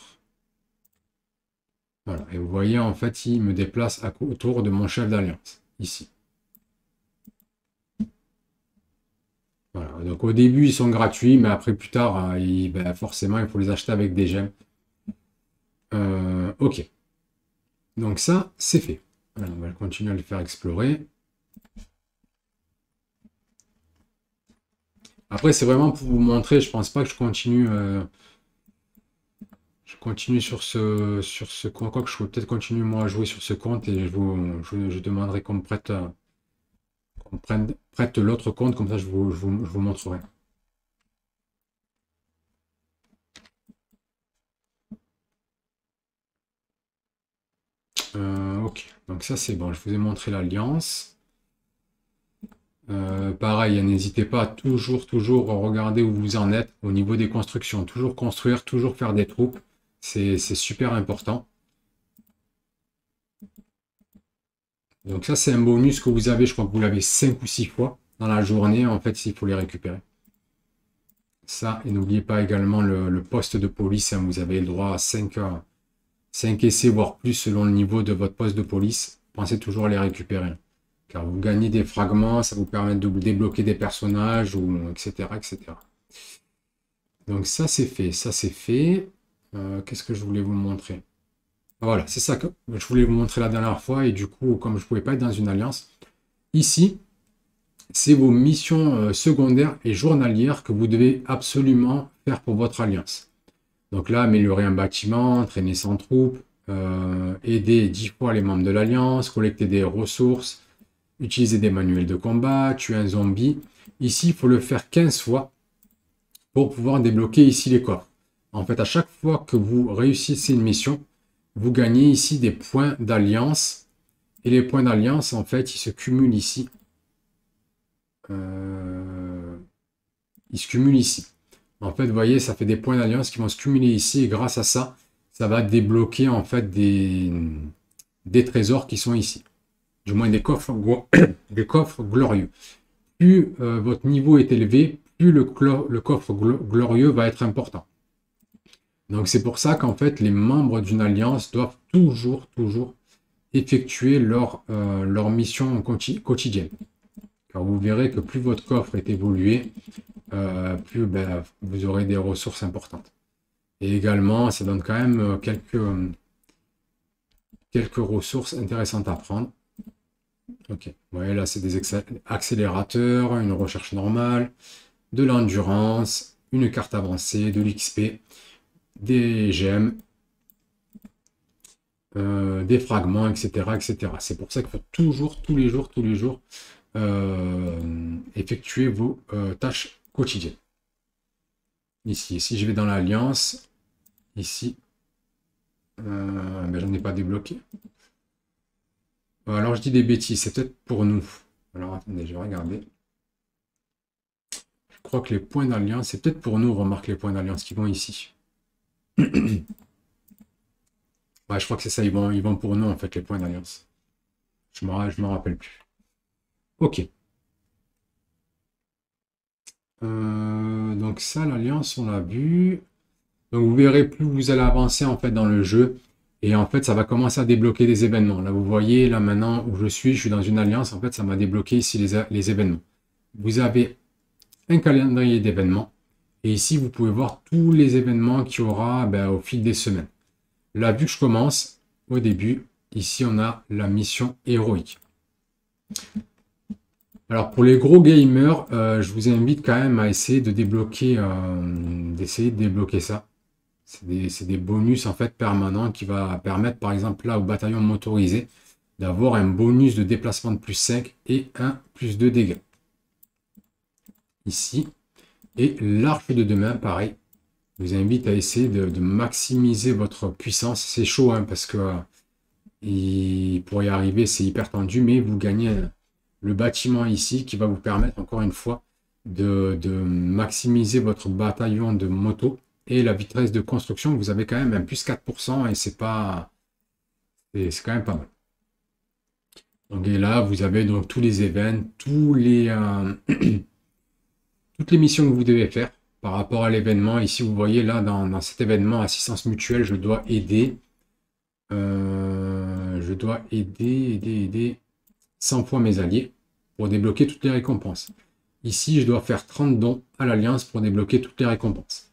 Voilà, et vous voyez, en fait, il me déplace à, autour de mon chef d'alliance ici. Voilà, donc au début ils sont gratuits, mais après plus tard il, ben, forcément il faut les acheter avec des gemmes. euh, ok, donc ça c'est fait. Alors, on va continuer à le faire explorer. Après, c'est vraiment pour vous montrer, je pense pas que je continue euh, je continue sur ce sur ce compte, quoi que je peux peut-être continuer moi à jouer sur ce compte et je vous je, je demanderai qu'on me prête qu'on prenne prête l'autre compte, comme ça je vous, je vous, je vous montrerai. donc. Donc ça c'est bon, je vous ai montré l'alliance. Euh, pareil, n'hésitez pas, toujours, toujours regarder où vous en êtes au niveau des constructions. Toujours construire, toujours faire des troupes, c'est super important. Donc ça c'est un bonus que vous avez, je crois que vous l'avez cinq ou six fois dans la journée, en fait il faut les récupérer. Ça, et n'oubliez pas également le, le poste de police, hein, vous avez le droit à cinq, cinq essais, voire plus selon le niveau de votre poste de police. Pensez toujours à les récupérer, car vous gagnez des fragments, ça vous permet de débloquer des personnages, ou, et cetera, et cetera. Donc ça c'est fait, ça c'est fait. Euh, Qu'est-ce que je voulais vous montrer? Voilà, c'est ça que je voulais vous montrer la dernière fois, et du coup, comme je ne pouvais pas être dans une alliance, ici, c'est vos missions secondaires et journalières que vous devez absolument faire pour votre alliance. Donc là, améliorer un bâtiment, entraîner cent troupes, euh, aider dix fois les membres de l'alliance, collecter des ressources, utiliser des manuels de combat, tuer un zombie. Ici, il faut le faire quinze fois pour pouvoir débloquer ici les coffres. En fait, à chaque fois que vous réussissez une mission, vous gagnez ici des points d'alliance. Et les points d'alliance, en fait, ils se cumulent ici. Euh... Ils se cumulent ici. En fait, vous voyez, ça fait des points d'alliance qui vont se cumuler ici. Et grâce à ça, ça va débloquer, en fait, des, des trésors qui sont ici. Du moins, des coffres, des coffres glorieux. Plus euh, votre niveau est élevé, plus le, le coffre glo glorieux va être important. Donc c'est pour ça qu'en fait les membres d'une alliance doivent toujours, toujours effectuer leur, euh, leur mission quotidienne. Car vous verrez que plus votre coffre est évolué, euh, plus ben, vous aurez des ressources importantes. Et également, ça donne quand même quelques, quelques ressources intéressantes à prendre. Ok, vous voyez là c'est des accélérateurs, une recherche normale, de l'endurance, une carte avancée, de l'X P. Des gemmes, euh, des fragments, et cetera, et cetera. C'est pour ça qu'il faut toujours, tous les jours, tous les jours, euh, effectuer vos euh, tâches quotidiennes. Ici, et si je vais dans l'alliance, ici, euh, ben, j'en ai pas débloqué. Alors je dis des bêtises, c'est peut-être pour nous. Alors attendez, je vais regarder. Je crois que les points d'alliance, c'est peut-être pour nous, remarque les points d'alliance qui vont ici. Ouais, je crois que c'est ça, ils vont, ils vont pour nous en fait les points d'alliance. Je m'en, je m'en rappelle plus. Ok. Euh, donc ça, l'alliance, on l'a vu. Donc vous verrez, plus vous allez avancer en fait dans le jeu, et en fait ça va commencer à débloquer des événements. Là vous voyez, là maintenant où je suis, je suis dans une alliance, en fait ça m'a débloqué ici les, les événements. Vous avez un calendrier d'événements. Et ici, vous pouvez voir tous les événements qu'il y aura ben, au fil des semaines. Là, vu que je commence, au début, ici, on a la mission héroïque. Alors, pour les gros gamers, euh, je vous invite quand même à essayer de débloquer, euh, d'essayer de débloquer ça. C'est des, c'est des bonus, en fait, permanents qui va permettre, par exemple, là, au bataillon motorisé, d'avoir un bonus de déplacement de plus cinq et un plus deux dégâts. Ici. Et l'arche de demain, pareil, je vous invite à essayer de, de maximiser votre puissance. C'est chaud, hein, parce que euh, il, pour y arriver, c'est hyper tendu, mais vous gagnez euh, le bâtiment ici qui va vous permettre, encore une fois, de, de maximiser votre bataillon de moto. Et la vitesse de construction, vous avez quand même un plus quatre pour cent et c'est pas, c'est quand même pas mal. Donc, et là, vous avez donc tous les événements, tous les... Euh, toutes les missions que vous devez faire par rapport à l'événement. Ici, vous voyez, là, dans, dans cet événement, assistance mutuelle, je dois aider. Euh, je dois aider, aider, aider cent fois mes alliés pour débloquer toutes les récompenses. Ici, je dois faire trente dons à l'Alliance pour débloquer toutes les récompenses.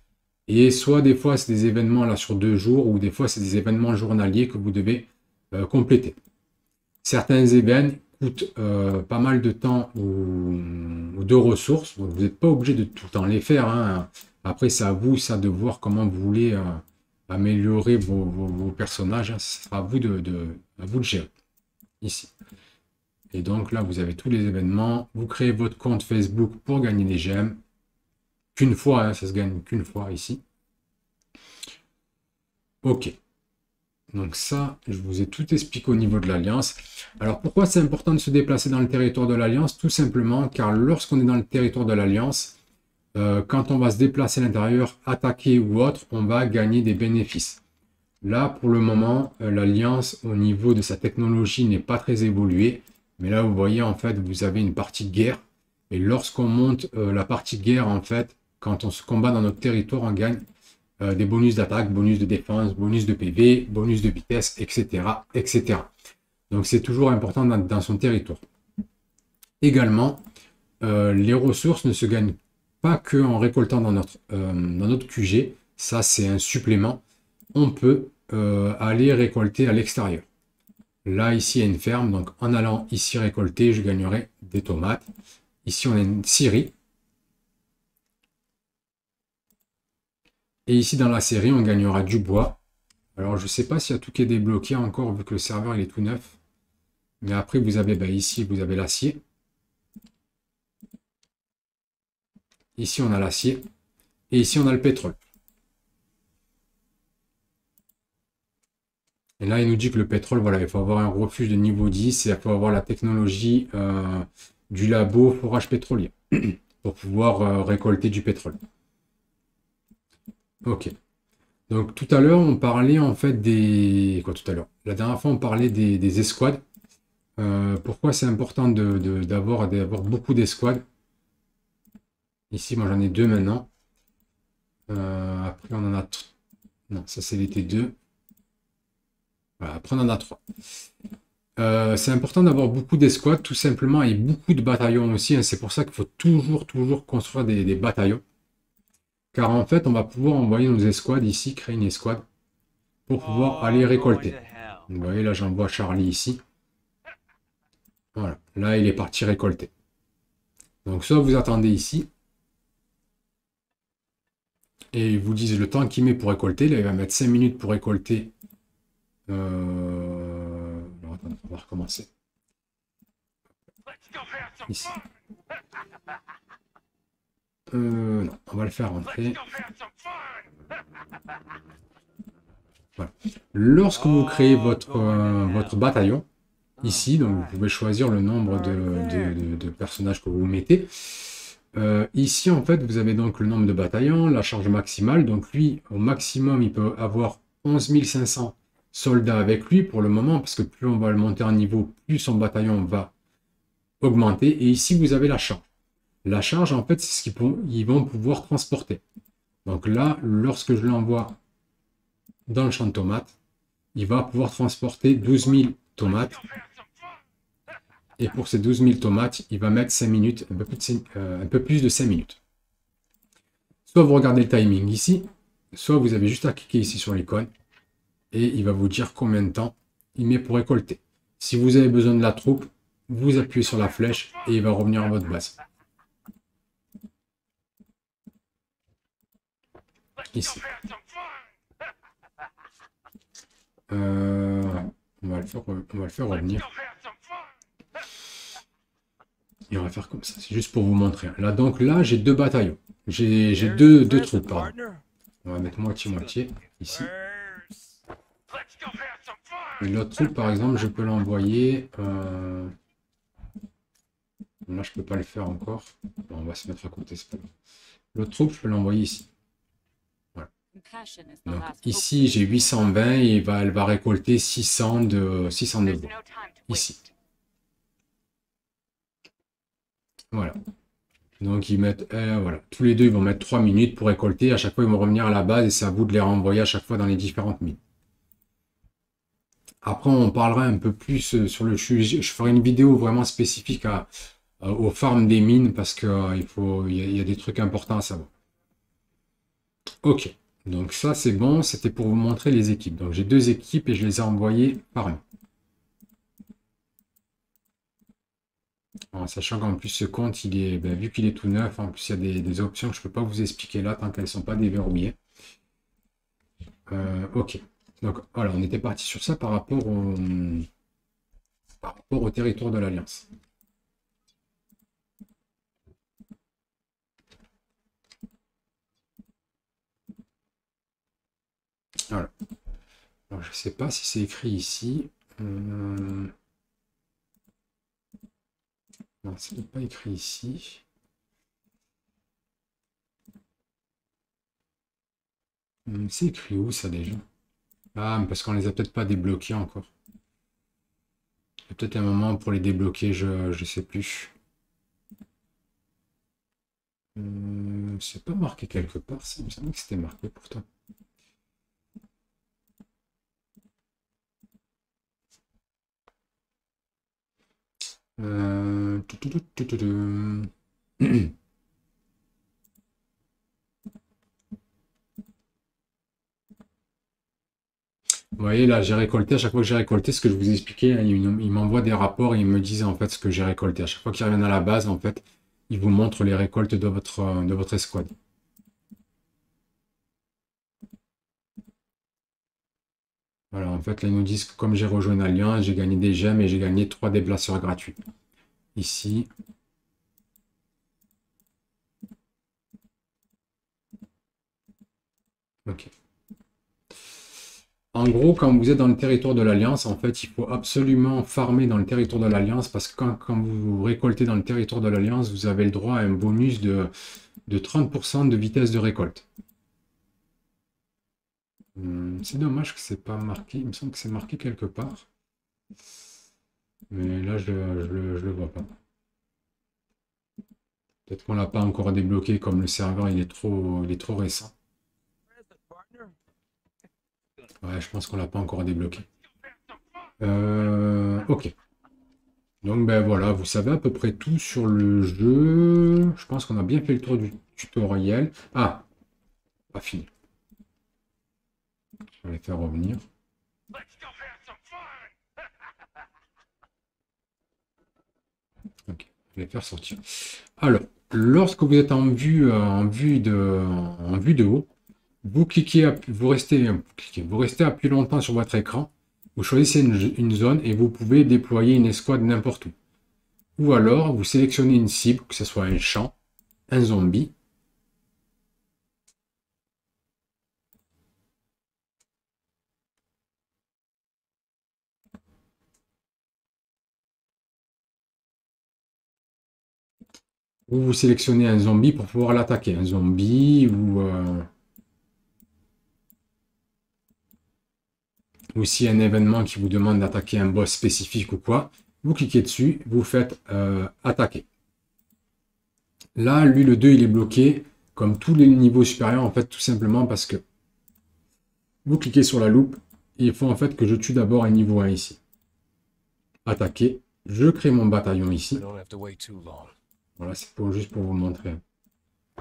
Et soit des fois, c'est des événements là sur deux jours, ou des fois, c'est des événements journaliers que vous devez euh, compléter. Certains événements coûte euh, pas mal de temps ou, ou de ressources, donc vous n'êtes pas obligé de tout le temps les faire, hein. Après c'est à vous ça de voir comment vous voulez euh, améliorer vos, vos, vos personnages, hein. Ce sera à vous de, de, à vous de gérer ici. Et donc là vous avez tous les événements, vous créez votre compte Facebook pour gagner des gemmes, qu'une fois, hein, ça se gagne qu'une fois ici. Ok. Donc ça, je vous ai tout expliqué au niveau de l'Alliance. Alors pourquoi c'est important de se déplacer dans le territoire de l'Alliance? Tout simplement car lorsqu'on est dans le territoire de l'Alliance, euh, quand on va se déplacer à l'intérieur, attaquer ou autre, on va gagner des bénéfices. Là, pour le moment, euh, l'Alliance, au niveau de sa technologie, n'est pas très évoluée. Mais là, vous voyez, en fait, vous avez une partie de guerre. Et lorsqu'on monte euh, la partie de guerre, en fait, quand on se combat dans notre territoire, on gagne Euh, des bonus d'attaque, bonus de défense, bonus de P V, bonus de vitesse, et cetera et cetera. Donc c'est toujours important dans, dans son territoire. Également, euh, les ressources ne se gagnent pas qu'en récoltant dans notre, euh, dans notre Q G. Ça, c'est un supplément. On peut euh, aller récolter à l'extérieur. Là, ici, il y a une ferme. Donc en allant ici récolter, je gagnerai des tomates. Ici, on a une scierie. Et ici, dans la série, on gagnera du bois. Alors, je ne sais pas s'il y a tout qui est débloqué encore, vu que le serveur, il est tout neuf. Mais après, vous avez, ben, ici, vous avez l'acier. Ici, on a l'acier. Et ici, on a le pétrole. Et là, il nous dit que le pétrole, voilà, il faut avoir un refuge de niveau dix. Et il faut avoir la technologie euh, du labo forage pétrolier pour pouvoir euh, récolter du pétrole. Ok, donc tout à l'heure, on parlait en fait des... Quoi tout à l'heure? La dernière fois, on parlait des, des escouades. Euh, pourquoi c'est important d'avoir de, de, beaucoup d'escouades? Ici, moi, j'en ai deux maintenant. Euh, après, on en a... Non, ça, c'est les T deux. Voilà, après, on en a trois. Euh, c'est important d'avoir beaucoup d'escouades, tout simplement, et beaucoup de bataillons aussi. Hein. C'est pour ça qu'il faut toujours, toujours construire des, des bataillons. Car en fait, on va pouvoir envoyer nos escouades ici, créer une escouade, pour pouvoir aller récolter. Vous voyez, là, j'envoie Charlie ici. Voilà, là, il est parti récolter. Donc, soit vous attendez ici, et ils vous disent le temps qu'il met pour récolter. Là, il va mettre cinq minutes pour récolter. Euh... Alors, attendez, on va recommencer. Ici. Euh, non, on va le faire rentrer. Voilà. Lorsque vous créez votre, euh, votre bataillon, ici, donc vous pouvez choisir le nombre de, de, de, de personnages que vous mettez. Euh, ici, en fait, vous avez donc le nombre de bataillons, la charge maximale. Donc lui, au maximum, il peut avoir onze mille cinq cents soldats avec lui pour le moment, parce que plus on va le monter en niveau, plus son bataillon va augmenter. Et ici, vous avez la charge. La charge, en fait, c'est ce qu'ils vont pouvoir transporter. Donc là, lorsque je l'envoie dans le champ de tomates, il va pouvoir transporter douze mille tomates. Et pour ces douze mille tomates, il va mettre cinq minutes, un peu plus de cinq, euh, un peu plus de cinq minutes. Soit vous regardez le timing ici, soit vous avez juste à cliquer ici sur l'icône et il va vous dire combien de temps il met pour récolter. Si vous avez besoin de la troupe, vous appuyez sur la flèche et il va revenir à votre base. Ici. Euh, on, va le faire, on va le faire revenir. Et on va faire comme ça. C'est juste pour vous montrer. Là, donc là, j'ai deux bataillons. J'ai deux, deux troupes. Pardon. On va mettre moitié-moitié. Ici. Et l'autre troupe, par exemple, je peux l'envoyer. Euh... Là, je peux pas le faire encore. Bon, on va se mettre à côté. L'autre troupe, je peux l'envoyer ici. Donc, ici, j'ai huit cent vingt et va, elle va récolter six cents de, six cents de bois. Ici. Voilà. Donc, ils mettent, euh, voilà. Tous les deux, ils vont mettre trois minutes pour récolter. À chaque fois, ils vont revenir à la base et c'est à vous de les renvoyer à chaque fois dans les différentes mines. Après, on parlera un peu plus sur le sujet. Je ferai une vidéo vraiment spécifique à, à, aux farms des mines parce qu'il euh, faut, il y a, il y a des trucs importants à savoir. Ok. Donc ça, c'est bon. C'était pour vous montrer les équipes. Donc j'ai deux équipes et je les ai envoyées par main. En sachant qu'en plus, ce compte, il est, ben, vu qu'il est tout neuf, en plus, il y a des, des options que je ne peux pas vous expliquer là tant qu'elles ne sont pas déverrouillées. Euh, ok. Donc voilà, on était parti sur ça par rapport au, par rapport au territoire de l'Alliance. Voilà. Alors, je ne sais pas si c'est écrit ici. Euh... Non, ce n'est pas écrit ici. C'est écrit où ça déjà? Ah, parce qu'on les a peut-être pas débloqués encore. Il y a peut-être un moment pour les débloquer, je je sais plus. Hum, c'est pas marqué quelque part, ça me semble que c'était marqué pourtant. Euh... Vous voyez, là, j'ai récolté, à chaque fois que j'ai récolté, ce que je vous expliquais, hein, ils m'envoient des rapports et ils me disent en fait ce que j'ai récolté. À chaque fois qu'ils reviennent à la base, en fait, ils vous montrent les récoltes de votre, de votre escouade. Voilà, en fait, là, ils nous disent que comme j'ai rejoint une alliance, j'ai gagné des gemmes et j'ai gagné trois déplaceurs gratuits. Ici. Ok. En gros, quand vous êtes dans le territoire de l'Alliance, en fait, il faut absolument farmer dans le territoire de l'Alliance parce que quand, quand vous, vous récoltez dans le territoire de l'Alliance, vous avez le droit à un bonus de, de trente pour cent de vitesse de récolte. Hum, c'est dommage que ce n'est pas marqué. Il me semble que c'est marqué quelque part. Mais là, je ne le vois pas. Peut-être qu'on ne l'a pas encore débloqué comme le serveur il est trop, il est trop récent. Ouais, je pense qu'on l'a pas encore débloqué. Euh, ok. Donc, ben voilà, vous savez à peu près tout sur le jeu. Je pense qu'on a bien fait le tour du tutoriel. Ah, pas fini. Je vais les faire revenir. Ok, je vais les faire sortir. Alors, lorsque vous êtes en vue, en vue de, en vue de haut, vous cliquez, vous restez, vous cliquez, vous restez appuyé longtemps sur votre écran, vous choisissez une, une zone et vous pouvez déployer une escouade n'importe où. Ou alors, vous sélectionnez une cible, que ce soit un champ, un zombie. Ou vous sélectionnez un zombie pour pouvoir l'attaquer. Un zombie ou... Euh... ou si un événement qui vous demande d'attaquer un boss spécifique ou quoi, vous cliquez dessus, vous faites euh, attaquer. Là, lui, le deux, il est bloqué, comme tous les niveaux supérieurs, en fait, tout simplement parce que vous cliquez sur la loupe, et il faut en fait que je tue d'abord un niveau un ici. Attaquer, je crée mon bataillon ici. Voilà, c'est pour, juste pour vous montrer.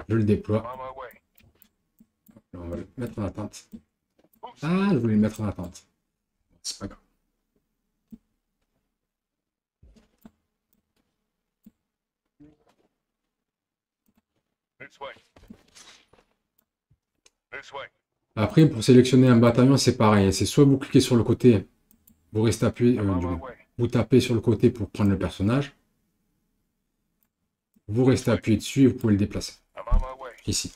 Je le déploie. On va le mettre en attente. Ah, je voulais le mettre en attente. C'est pas grave. Après, pour sélectionner un bataillon, c'est pareil. C'est soit vous cliquez sur le côté, vous restez appuyé, euh, du, vous tapez sur le côté pour prendre le personnage. Vous restez appuyé dessus et vous pouvez le déplacer. Ici.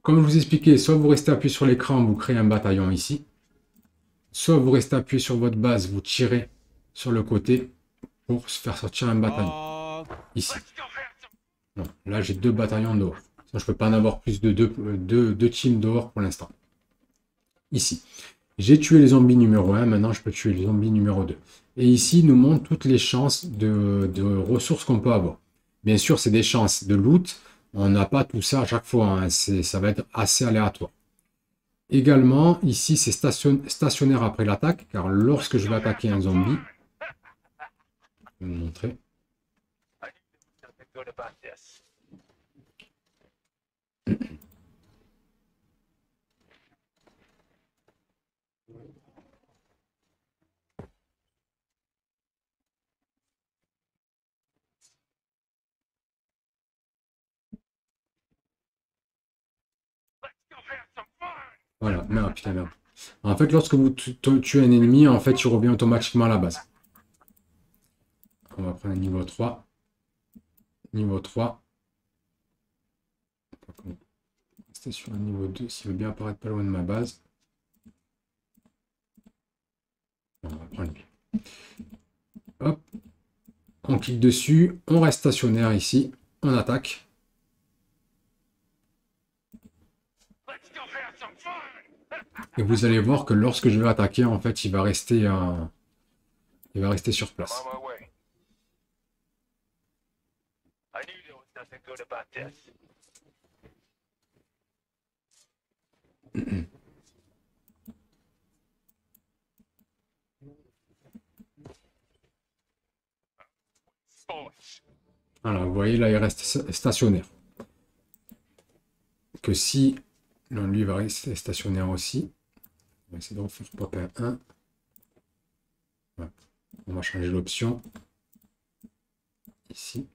Comme je vous expliquais, soit vous restez appuyé sur l'écran, vous créez un bataillon ici. Soit vous restez appuyé sur votre base, vous tirez sur le côté pour se faire sortir un bataillon. Ici. Bon, là, j'ai deux bataillons dehors. Je ne peux pas en avoir plus de deux, deux, deux teams dehors pour l'instant. Ici. J'ai tué les zombies numéro un. Maintenant, je peux tuer les zombies numéro deux. Et ici, nous montre toutes les chances de, de ressources qu'on peut avoir. Bien sûr, c'est des chances de loot. On n'a pas tout ça à chaque fois. Hein. Ça va être assez aléatoire. Également, ici, c'est station, stationnaire après l'attaque, car lorsque je vais attaquer un zombie, je vais vous montrer. Voilà, merde, putain, merde. En fait, lorsque vous tuez un ennemi, en fait, il revient automatiquement à la base. On va prendre un niveau trois. Niveau trois. Rester sur un niveau deux, s'il veut bien apparaître pas loin de ma base. on clique dessus, on reste stationnaire ici, on attaque. Et vous allez voir que lorsque je vais attaquer, en fait, il va rester, euh, il va rester sur place. Voilà, vous voyez, là, il reste stationnaire. Que si... Non, lui, il va rester stationnaire aussi. On va essayer de refaire pop un. Voilà. On va changer l'option. Ici.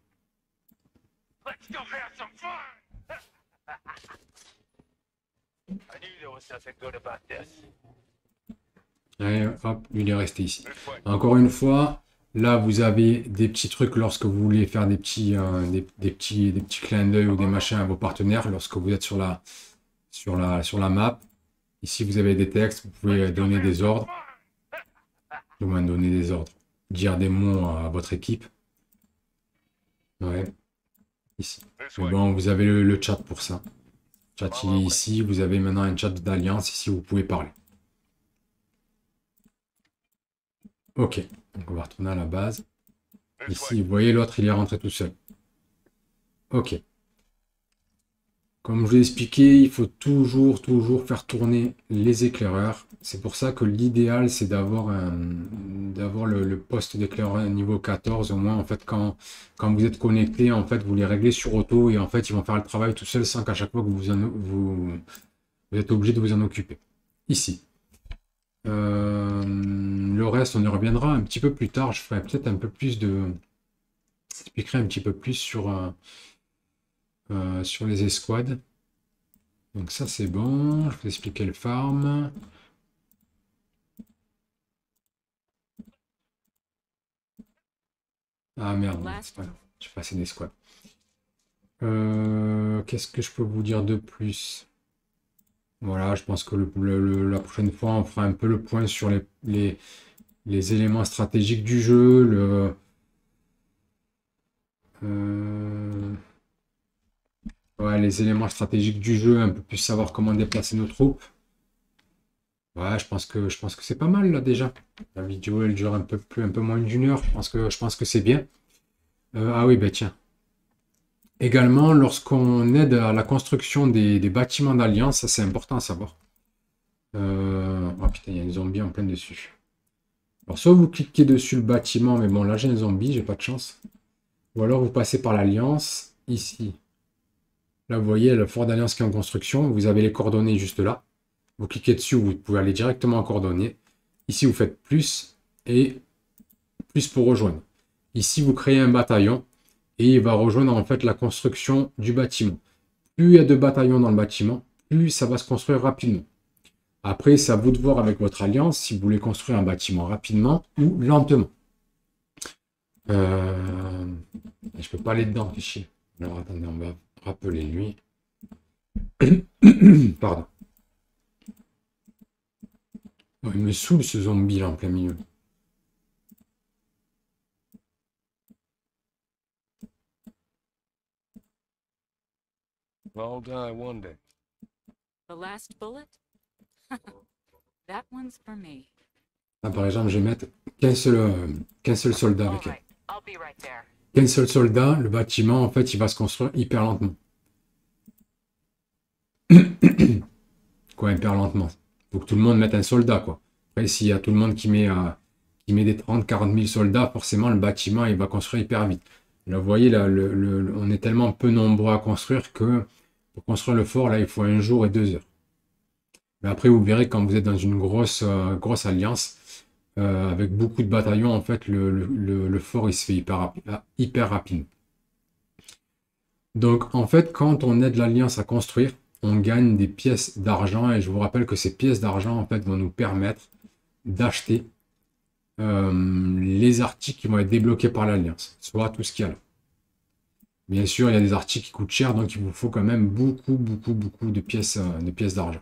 Allez, hop, lui, il est resté ici. Encore une fois, là, vous avez des petits trucs lorsque vous voulez faire des petits, euh, des, des petits, des petits clins d'œil ou des machins à vos partenaires lorsque vous êtes sur la... Sur la, sur la map, ici vous avez des textes, vous pouvez donner des ordres, du moins donner des ordres, dire des mots à votre équipe. Ouais, ici. Mais bon, vous avez le, le chat pour ça. Chat il est ici, vous avez maintenant un chat d'alliance, ici vous pouvez parler. Ok, donc on va retourner à la base. Ici, vous voyez l'autre, il est rentré tout seul. Ok. Comme je l'ai expliqué, il faut toujours, toujours faire tourner les éclaireurs. C'est pour ça que l'idéal, c'est d'avoir le, le poste d'éclaireur niveau quatorze. Au moins, en fait, quand, quand vous êtes connecté, en fait, vous les réglez sur auto et en fait, ils vont faire le travail tout seul sans qu'à chaque fois que vous, en, vous, vous êtes obligé de vous en occuper. Ici. Euh, le reste, on y reviendra un petit peu plus tard. Je ferai peut-être un peu plus de... J'expliquerai un petit peu plus sur... Euh, Euh, sur les escouades. Donc ça c'est bon, je vais expliquer le farm. Ah merde, c'est pas grave, je suis passé d'escouade. Euh, Qu'est-ce que je peux vous dire de plus? Voilà, je pense que le, le, la prochaine fois on fera un peu le point sur les, les, les éléments stratégiques du jeu. Le... Euh... Ouais, les éléments stratégiques du jeu, un peu plus savoir comment déplacer nos troupes. Ouais, je pense que je pense que c'est pas mal là déjà. La vidéo elle dure un peu plus, un peu moins d'une heure. Je pense que je pense que c'est bien. Euh, ah oui, ben tiens. Également, lorsqu'on aide à la construction des, des bâtiments d'alliance, ça c'est important à savoir. Euh... Oh putain, il y a des zombies en plein dessus. Alors soit vous cliquez dessus le bâtiment, mais bon là j'ai un zombie, j'ai pas de chance. Ou alors vous passez par l'alliance ici. Là, vous voyez le fort d'alliance qui est en construction. Vous avez les coordonnées juste là. Vous cliquez dessus, vous pouvez aller directement en coordonnées. Ici, vous faites plus et plus pour rejoindre. Ici, vous créez un bataillon et il va rejoindre en fait la construction du bâtiment. Plus il y a de bataillons dans le bâtiment, plus ça va se construire rapidement. Après, c'est à vous de voir avec votre alliance si vous voulez construire un bâtiment rapidement ou lentement. Euh... Je peux pas aller dedans, c'est chier. Alors, attendez, on va... Rappelez lui. Pardon. Oh, il me saoule ce zombie là en plein milieu. I'll die one day. The last bullet? That one's for me. Ah, par exemple, je vais mettre qu'un seul, qu'un seul soldat avec elle. I'll be right there. Qu'un seul soldat, le bâtiment, en fait, il va se construire hyper lentement. Quoi, hyper lentement? Il faut que tout le monde mette un soldat, quoi. Après, s'il y a tout le monde qui met, euh, qui met des trente à quarante mille soldats, forcément, le bâtiment, il va construire hyper vite. Là, vous voyez, là, le, le, on est tellement peu nombreux à construire que pour construire le fort, là, il faut un jour et deux heures. Mais après, vous verrez, quand vous êtes dans une grosse, euh, grosse alliance... Euh, avec beaucoup de bataillons, en fait, le, le, le fort, il se fait hyper rapide, hyper rapide. Donc, en fait, quand on aide l'Alliance à construire, on gagne des pièces d'argent. Et je vous rappelle que ces pièces d'argent, en fait, vont nous permettre d'acheter euh, les articles qui vont être débloqués par l'Alliance. Soit tout ce qu'il y a là. Bien sûr, il y a des articles qui coûtent cher, donc il vous faut quand même beaucoup, beaucoup, beaucoup de pièces de pièces d'argent.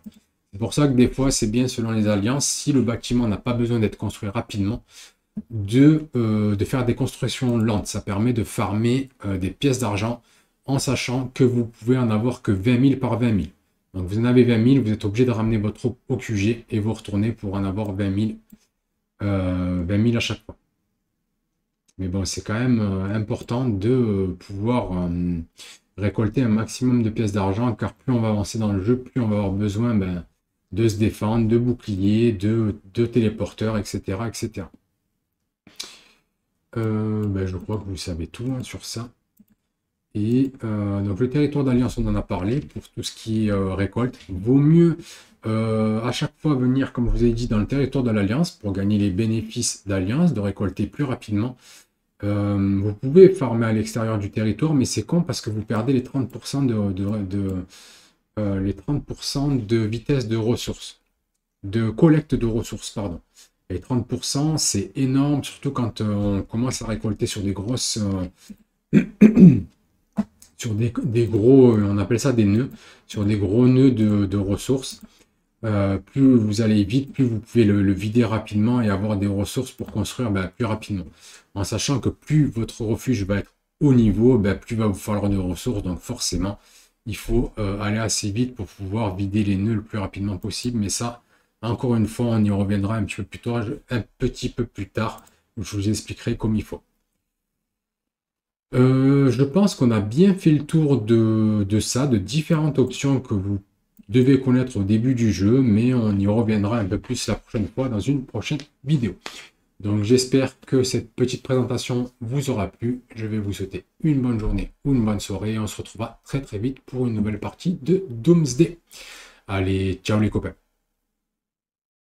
C'est pour ça que des fois, c'est bien selon les alliances. Si le bâtiment n'a pas besoin d'être construit rapidement, de, euh, de faire des constructions lentes. Ça permet de farmer euh, des pièces d'argent en sachant que vous pouvez en avoir que vingt mille par vingt mille. Donc vous en avez vingt mille, vous êtes obligé de ramener votre troupe au Q G et vous retournez pour en avoir vingt mille, euh, vingt mille à chaque fois. Mais bon, c'est quand même euh, important de euh, pouvoir euh, récolter un maximum de pièces d'argent, car plus on va avancer dans le jeu, plus on va avoir besoin ben, de se défendre, de boucliers, de, de téléporteurs, et cetera et cetera. Euh, ben, je crois que vous savez tout hein, sur ça. Et euh, donc le territoire d'alliance, on en a parlé pour tout ce qui est euh, récolte. Vaut mieux euh, à chaque fois venir, comme je vous ai dit, dans le territoire de l'alliance pour gagner les bénéfices d'alliance, de récolter plus rapidement. Euh, vous pouvez farmer à l'extérieur du territoire, mais c'est con parce que vous perdez les trente pour cent de, de, de, euh, les trente pour cent de vitesse de ressources, de collecte de ressources, pardon. Et trente pour cent, c'est énorme, surtout quand euh, on commence à récolter sur des grosses... Euh, sur des, des gros, on appelle ça des nœuds, sur des gros nœuds de, de ressources. Euh, plus vous allez vite, plus vous pouvez le, le vider rapidement et avoir des ressources pour construire ben, plus rapidement. En sachant que plus votre refuge va être haut niveau, ben, plus va vous falloir de ressources. Donc forcément, il faut euh, aller assez vite pour pouvoir vider les nœuds le plus rapidement possible. Mais ça, encore une fois, on y reviendra un petit peu plus tard, un petit peu plus tard où je vous expliquerai comme il faut. Euh, je pense qu'on a bien fait le tour de, de ça, de différentes options que vous devez connaître au début du jeu, mais on y reviendra un peu plus la prochaine fois dans une prochaine vidéo. Donc j'espère que cette petite présentation vous aura plu. Je vais vous souhaiter une bonne journée ou une bonne soirée et on se retrouvera très très vite pour une nouvelle partie de Doomsday. Allez, ciao les copains!